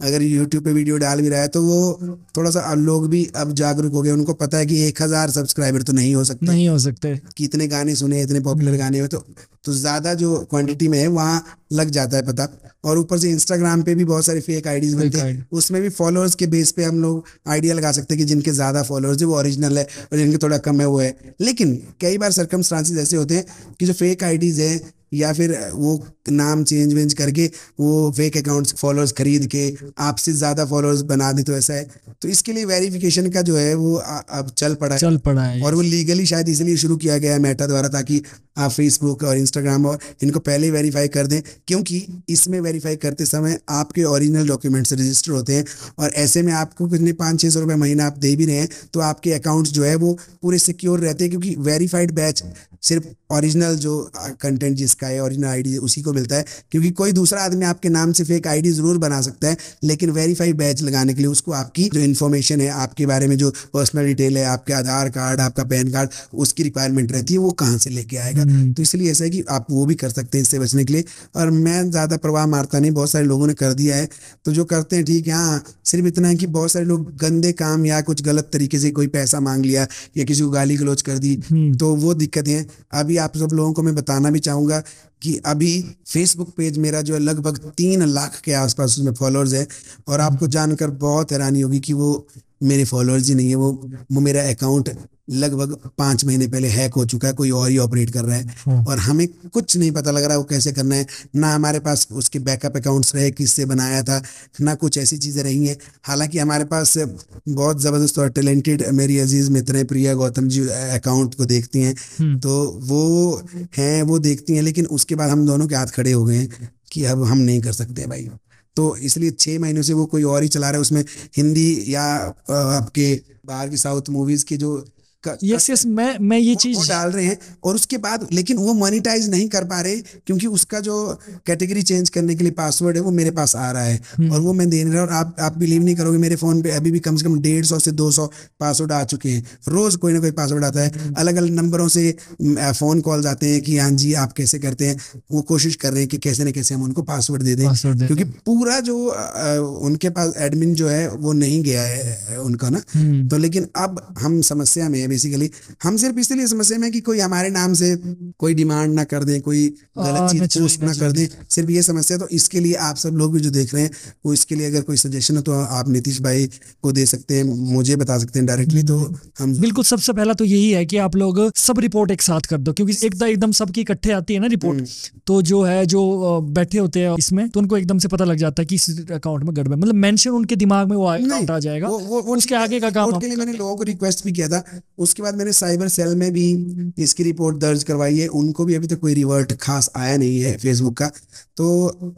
अगर यूट्यूब पे वीडियो डाल भी रहा है तो वो थोड़ा सा लोग भी अब जागरूक हो गए। उनको पता है कि एक हज़ार सब्सक्राइबर तो नहीं हो सकते नहीं हो सकते कि इतने गाने सुने, इतने पॉपुलर गाने हुए, तो तो ज़्यादा जो क्वांटिटी में है वहाँ लग जाता है पता। और ऊपर से इंस्टाग्राम पे भी बहुत सारे फेक आईडीज बनते हैं, उसमें भी फॉलोअर्स के बेस पे हम लोग आइडिया लगा सकते हैं कि जिनके ज़्यादा फॉलोअर्स है वो ओरिजिनल है और जिनके थोड़ा कम है वो है। लेकिन कई बार सर्कमस्टांसेस ऐसे होते हैं कि जो फेक आईडीज है या फिर वो नाम चेंज वेंज करके वो फेक अकाउंट्स फॉलोअर्स खरीद के आपसे ज़्यादा फॉलोअर्स बना दे, तो ऐसा है। तो इसके लिए वेरिफिकेशन का जो है वो अब चल पड़ा है चल पड़ा है और वो लीगली शायद इसलिए शुरू किया गया है मेटा द्वारा, ताकि आप फेसबुक और इंस्टाग्राम और इनको पहले वेरीफाई कर दें, क्योंकि इसमें वेरीफाई करते समय आपके ओरिजिनल डॉक्यूमेंट्स रजिस्टर होते हैं और ऐसे में आपको कितने पाँच छः सौ रुपये महीना आप दे भी रहे हैं तो आपके अकाउंट्स जो है वो पूरे सिक्योर रहते हैं, क्योंकि वेरीफाइड बैच सिर्फ ओरिजिनल जो कंटेंट जिसका है, ओरिजिनल आईडी उसी को मिलता है। क्योंकि कोई दूसरा आदमी आपके नाम से फेक आईडी ज़रूर बना सकता है, लेकिन वेरीफाइड बैच लगाने के लिए उसको आपकी जो इन्फॉर्मेशन है, आपके बारे में जो पर्सनल डिटेल है, आपके आधार कार्ड, आपका पैन कार्ड, उसकी रिक्वायरमेंट रहती है, वो कहाँ से लेके आएगा। तो इसलिए ऐसा है कि आप वो भी कर सकते हैं इससे बचने के लिए। और मैं ज़्यादा प्रवाह मारता नहीं, बहुत सारे लोगों ने कर दिया है तो जो करते हैं ठीक है। हाँ, सिर्फ इतना है कि बहुत सारे लोग गंदे काम या कुछ गलत तरीके से कोई पैसा मांग लिया या किसी को गाली गलौज कर दी, तो वो दिक्कतें हैं। अभी आप सब लोगों को मैं बताना भी चाहूँगा कि अभी फेसबुक पेज मेरा जो है लगभग तीन लाख के आसपास उसमें फॉलोअर्स है और आपको जानकर बहुत हैरानी होगी कि वो मेरे फॉलोअर्स ही नहीं है, वो वो मेरा अकाउंट लगभग पाँच महीने पहले हैक हो चुका है, कोई और ही ऑपरेट कर रहा है और हमें कुछ नहीं पता लग रहा है वो कैसे करना है। ना हमारे पास उसके बैकअप अकाउंट्स रहे किससे बनाया था, ना कुछ ऐसी चीज़ें रही हैं। हालांकि हमारे पास बहुत ज़बरदस्त और टैलेंटेड मेरी अजीज़ मित्र हैं प्रिया गौतम जी, अकाउंट को देखती हैं तो वो हैं, वो देखती हैं। लेकिन उसके बाद हम दोनों के हाथ खड़े हो गए हैं कि अब हम नहीं कर सकते भाई, तो इसलिए छः महीनों से वो कोई और ही चला रहा है। उसमें हिंदी या आपके बाहर की साउथ मूवीज़ की जो यस यस मैं मैं ये चीज डाल रहे हैं और उसके बाद लेकिन वो मोनिटाइज नहीं कर पा रहे, क्योंकि उसका जो कैटेगरी चेंज करने के लिए पासवर्ड है वो मेरे पास आ रहा है और वो मैं दे रहा हूँ। और आप आप बिलीव नहीं करोगे, मेरे फोन पे अभी भी कम से कम डेढ़ सौ से दो सौ पासवर्ड आ चुके हैं। रोज कोई ना कोई पासवर्ड आता है, अलग अलग नंबरों से फोन कॉल्स आते हैं कि हाँ जी आप कैसे करते हैं। वो कोशिश कर रहे हैं कि कैसे न कैसे हम उनको पासवर्ड दे दें, क्योंकि पूरा जो उनके पास एडमिन जो है वो नहीं गया है उनका ना। तो लेकिन अब हम समस्या में बेसिकली हम सिर्फ इसलिए समस्या में कि कोई हमारे नाम से कोई डिमांड ना कर दे, कोई गलत चीज पोस्ट ना कर दे, सिर्फ ये समस्या। तो इसके लिए आप सब लोग भी जो देख रहे हैं वो इसके लिए अगर कोई सजेशन हो तो आप नीतीश भाई को दे सकते हैं, मुझे बता सकते हैं डायरेक्टली। तो हम बिल्कुल सबसे पहला तो यही है कि आप लोग सब रिपोर्ट एक साथ कर दो, क्योंकि एकदम एकदम सबकी इकट्ठे आती है ना रिपोर्ट, तो जो है जो बैठे होते हैं इसमें तो उनको एकदम से पता लग जाता है कि इस अकाउंट में गड़बड़, मतलब मेंशन उनके दिमाग में वो आ जाएगा। वो, वो उसके आगे का काम के लिए मैंने लोगों को रिक्वेस्ट भी किया था, उसके बाद मैंने साइबर सेल में भी इसकी रिपोर्ट दर्ज करवाई है, उनको भी अभी तक कोई रिवर्ट खास आया नहीं है फेसबुक का। तो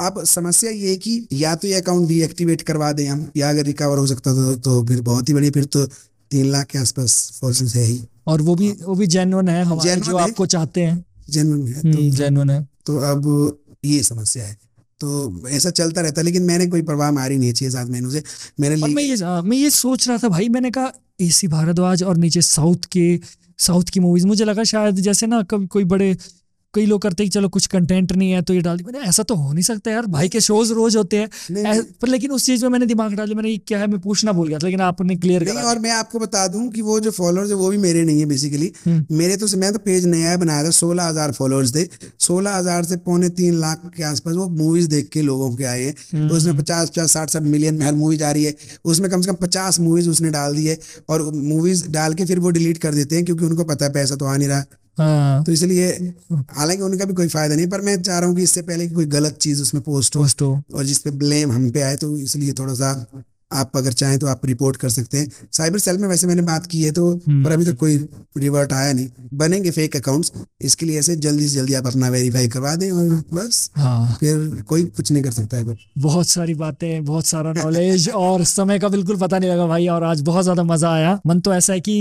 अब समस्या ये है कि या तो ये अकाउंट डीएक्टिवेट करवा दें हम, या अगर रिकवर हो सकता था तो फिर बहुत ही बढ़िया, फिर तो तीन लाख के आसपास फॉलोअर्स है ही, और वो भी वो भी जेन्युइन है हमारे जो आपको चाहते हैं, जेन्युइन है तो जेन्युइन है। तो अब ये समस्या है, तो ऐसा चलता रहता है। लेकिन मैंने कोई परवाह मारी नहीं है छह सात महीनों से। मैंने मैं ये मैं ये सोच रहा था भाई, मैंने कहा एसी भारद्वाज और नीचे साउथ के साउथ की मूवीज, मुझे लगा शायद जैसे ना कभी कोई बड़े कई लोग करते हैं चलो कुछ कंटेंट नहीं है तो ये डाल, मैंने ऐसा तो हो नहीं सकता यार, भाई के शोज रोज होते हैं। पर लेकिन उस चीज में मैंने दिमाग डाली, मैंने क्या है मैं पूछना भूल गया था, लेकिन आपने क्लियर करा। और मैं आपको बता दूं कि वो जो फॉलोअर्स है वो भी मेरे नहीं है बेसिकली, मेरे तो मैं तो पेज नया बनाया था, सोलह हजार फॉलोअर्स थे, सोलह हजार से पौने तीन लाख के आसपास वो मूवीज देख के लोगों के आए हैं। तो उसमें पचास पचास साठ साठ मिलियन में हर मूवीज आ रही है, उसमें कम से कम पचास मूवीज उसने डाल दी है, और मूवीज डाल के फिर वो डिलीट कर देते हैं क्योंकि उनको पता है पैसा तो आ नहीं रहा। हाँ। तो इसलिए हालांकि उनका भी कोई फायदा नहीं, पर मैं चाह रहा हूँ कि इससे पहले कि कोई गलत चीज उसमें पोस्ट हो, पोस्ट हो और जिसपे ब्लेम हम पे आए, तो इसलिए थोड़ा सा आप अगर चाहें तो आप रिपोर्ट कर सकते हैं साइबर सेल में। वैसे मैंने बात की है तो, पर अभी तक तो कोई रिवर्ट आया नहीं। बनेंगे फेक अकाउंट्स, इसके लिए ऐसे जल्दी से जल्दी आप अपना वेरीफाई करवा दें और बस। हाँ। फिर कोई कुछ नहीं कर सकता है। बहुत सारी बातें, बहुत सारा नॉलेज और समय का बिल्कुल पता नहीं लगा भाई, और आज बहुत ज्यादा मजा आया। मन तो ऐसा है कि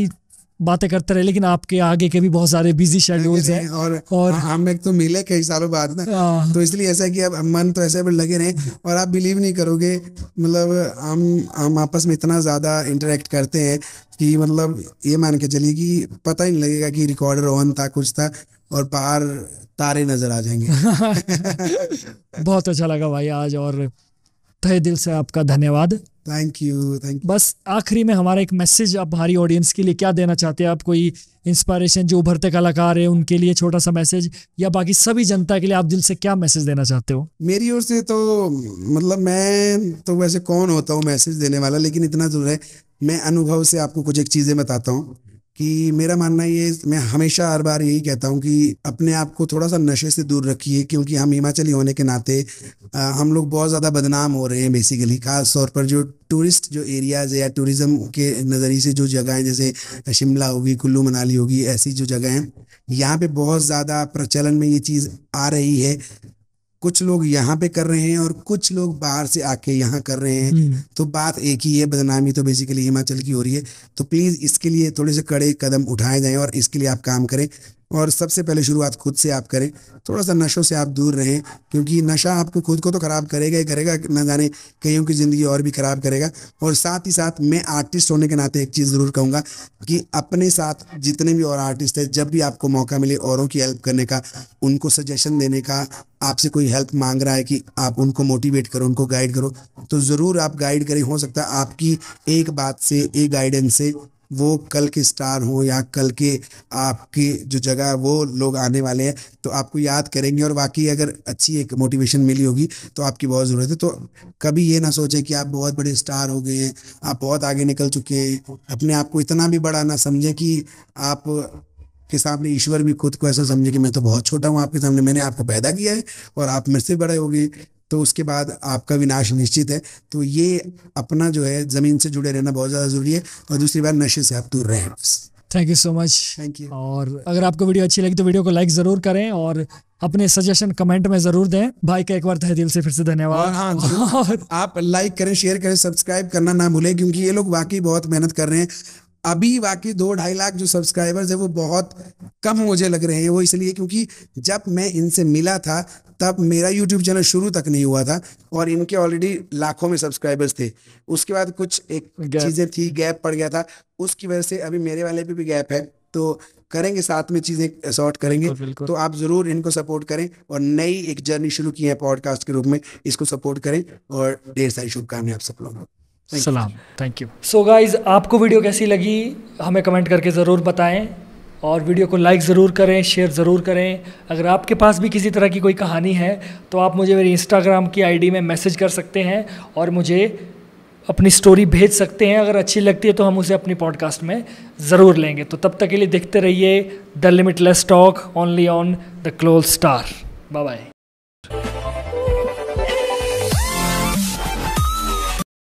बातें करते रहे, लेकिन आपके आगे के भी बहुत सारे बिजी शेड्यूल्स हैं और और हम एक तो मिले कई सालों बाद ना, तो इसलिए ऐसा है कि अब मन तो ऐसे पर लगे रहे। और आप बिलीव नहीं करोगे, मतलब हम हम आपस में इतना ज्यादा इंटरेक्ट करते हैं कि मतलब ये मान के चलिए कि पता ही नहीं लगेगा कि रिकॉर्डर ऑन था, कुछ था, और बाहर तारे नजर आ जाएंगे। बहुत अच्छा लगा भाई आज, और तहे दिल से आपका धन्यवाद। Thank you, thank you. बस आखिरी में हमारा एक मैसेज आप हमारी ऑडियंस के लिए क्या देना चाहते हैं? आप कोई इंस्पायरेशन, जो उभरते कलाकार है उनके लिए छोटा सा मैसेज, या बाकी सभी जनता के लिए आप दिल से क्या मैसेज देना चाहते हो? मेरी ओर से तो मतलब मैं तो वैसे कौन होता हूँ मैसेज देने वाला, लेकिन इतना जरूर है मैं अनुभव से आपको कुछ एक चीज़ें बताता हूँ कि मेरा मानना ये, मैं हमेशा हर बार यही कहता हूँ कि अपने आप को थोड़ा सा नशे से दूर रखिए, क्योंकि हम हिमाचली होने के नाते आ, हम लोग बहुत ज़्यादा बदनाम हो रहे हैं बेसिकली, खास तौर पर जो टूरिस्ट जो एरियाज़ है या टूरिज़म के नज़रिए से जो जगह हैं, जैसे शिमला होगी, कुल्लू मनाली होगी, ऐसी जो जगह हैं, यहाँ पे बहुत ज़्यादा प्रचलन में ये चीज़ आ रही है। कुछ लोग यहाँ पे कर रहे हैं और कुछ लोग बाहर से आके यहाँ कर रहे हैं, तो बात एक ही है, बदनामी तो बेसिकली हिमाचल की हो रही है। तो प्लीज़ इसके लिए थोड़े से कड़े कदम उठाए जाएं और इसके लिए आप काम करें, और सबसे पहले शुरुआत खुद से आप करें, थोड़ा सा नशों से आप दूर रहें, क्योंकि नशा आपको खुद को तो ख़राब करेगा ही करेगा, न जाने कईयों की ज़िंदगी और भी ख़राब करेगा। और साथ ही साथ मैं आर्टिस्ट होने के नाते एक चीज़ ज़रूर कहूँगा कि अपने साथ जितने भी और आर्टिस्ट हैं, जब भी आपको मौका मिले औरों की हेल्प करने का, उनको सजेशन देने का, आपसे कोई हेल्प मांग रहा है कि आप उनको मोटिवेट करो, उनको गाइड करो, तो ज़रूर आप गाइड करें। हो सकता है आपकी एक बात से, एक गाइडेंस से वो कल के स्टार हो, या कल के आपकी जो जगह वो लोग आने वाले हैं तो आपको याद करेंगे, और वाकई अगर अच्छी एक मोटिवेशन मिली होगी तो आपकी बहुत ज़रूरत है। तो कभी ये ना सोचें कि आप बहुत बड़े स्टार हो गए हैं, आप बहुत आगे निकल चुके हैं, अपने आप को इतना भी बड़ा ना समझें कि आप के सामने ईश्वर भी खुद को ऐसा समझे कि मैं तो बहुत छोटा हूँ आपके सामने, मैंने आपको पैदा किया है और आप मेरे से बड़े हो गए, तो उसके बाद आपका विनाश निश्चित है। तो ये अपना जो है जमीन से जुड़े रहना बहुत ज़्यादा ज़रूरी है, और दूसरी बात नशे से आप दूर रहें। Thank you so much. Thank you. और अगर आपको वीडियो अच्छी लगी तो वीडियो को लाइक ज़रूर करें, और अपने सजेशन कमेंट में जरूर दें। भाई का एक बार तहे दिल से फिर से धन्यवाद। हाँ, और आप लाइक करें, शेयर करें, सब्सक्राइब करना ना भूलें, क्योंकि ये लोग वाकई बहुत मेहनत कर रहे हैं। अभी वाकई दो ढाई लाख जो सब्सक्राइबर्स है वो बहुत कम मुझे लग रहे हैं, वो इसलिए क्योंकि जब मैं इनसे मिला था तब मेरा यूट्यूब चैनल शुरू तक नहीं हुआ था, और इनके ऑलरेडी लाखों में सब्सक्राइबर्स थे। उसके बाद कुछ एक चीज़ें थी, गैप पड़ गया था, उसकी वजह से अभी मेरे वाले पे भी गैप है, तो करेंगे साथ में चीज़ें सॉर्ट करेंगे। तो, तो आप ज़रूर इनको सपोर्ट करें, और नई एक जर्नी शुरू की है पॉडकास्ट के रूप में, इसको सपोर्ट करें, और ढेर सारी शुभकामनाएं आप सब लोगों को। सलाम, थैंक यू। सो गाइज, आपको वीडियो कैसी लगी हमें कमेंट करके ज़रूर बताएं और वीडियो को लाइक ज़रूर करें, शेयर ज़रूर करें। अगर आपके पास भी किसी तरह की कोई कहानी है तो आप मुझे मेरी इंस्टाग्राम की आईडी में मैसेज कर सकते हैं और मुझे अपनी स्टोरी भेज सकते हैं। अगर अच्छी लगती है तो हम उसे अपनी पॉडकास्ट में ज़रूर लेंगे। तो तब तक के लिए देखते रहिए the limitless talk, only on the close star. Bye bye.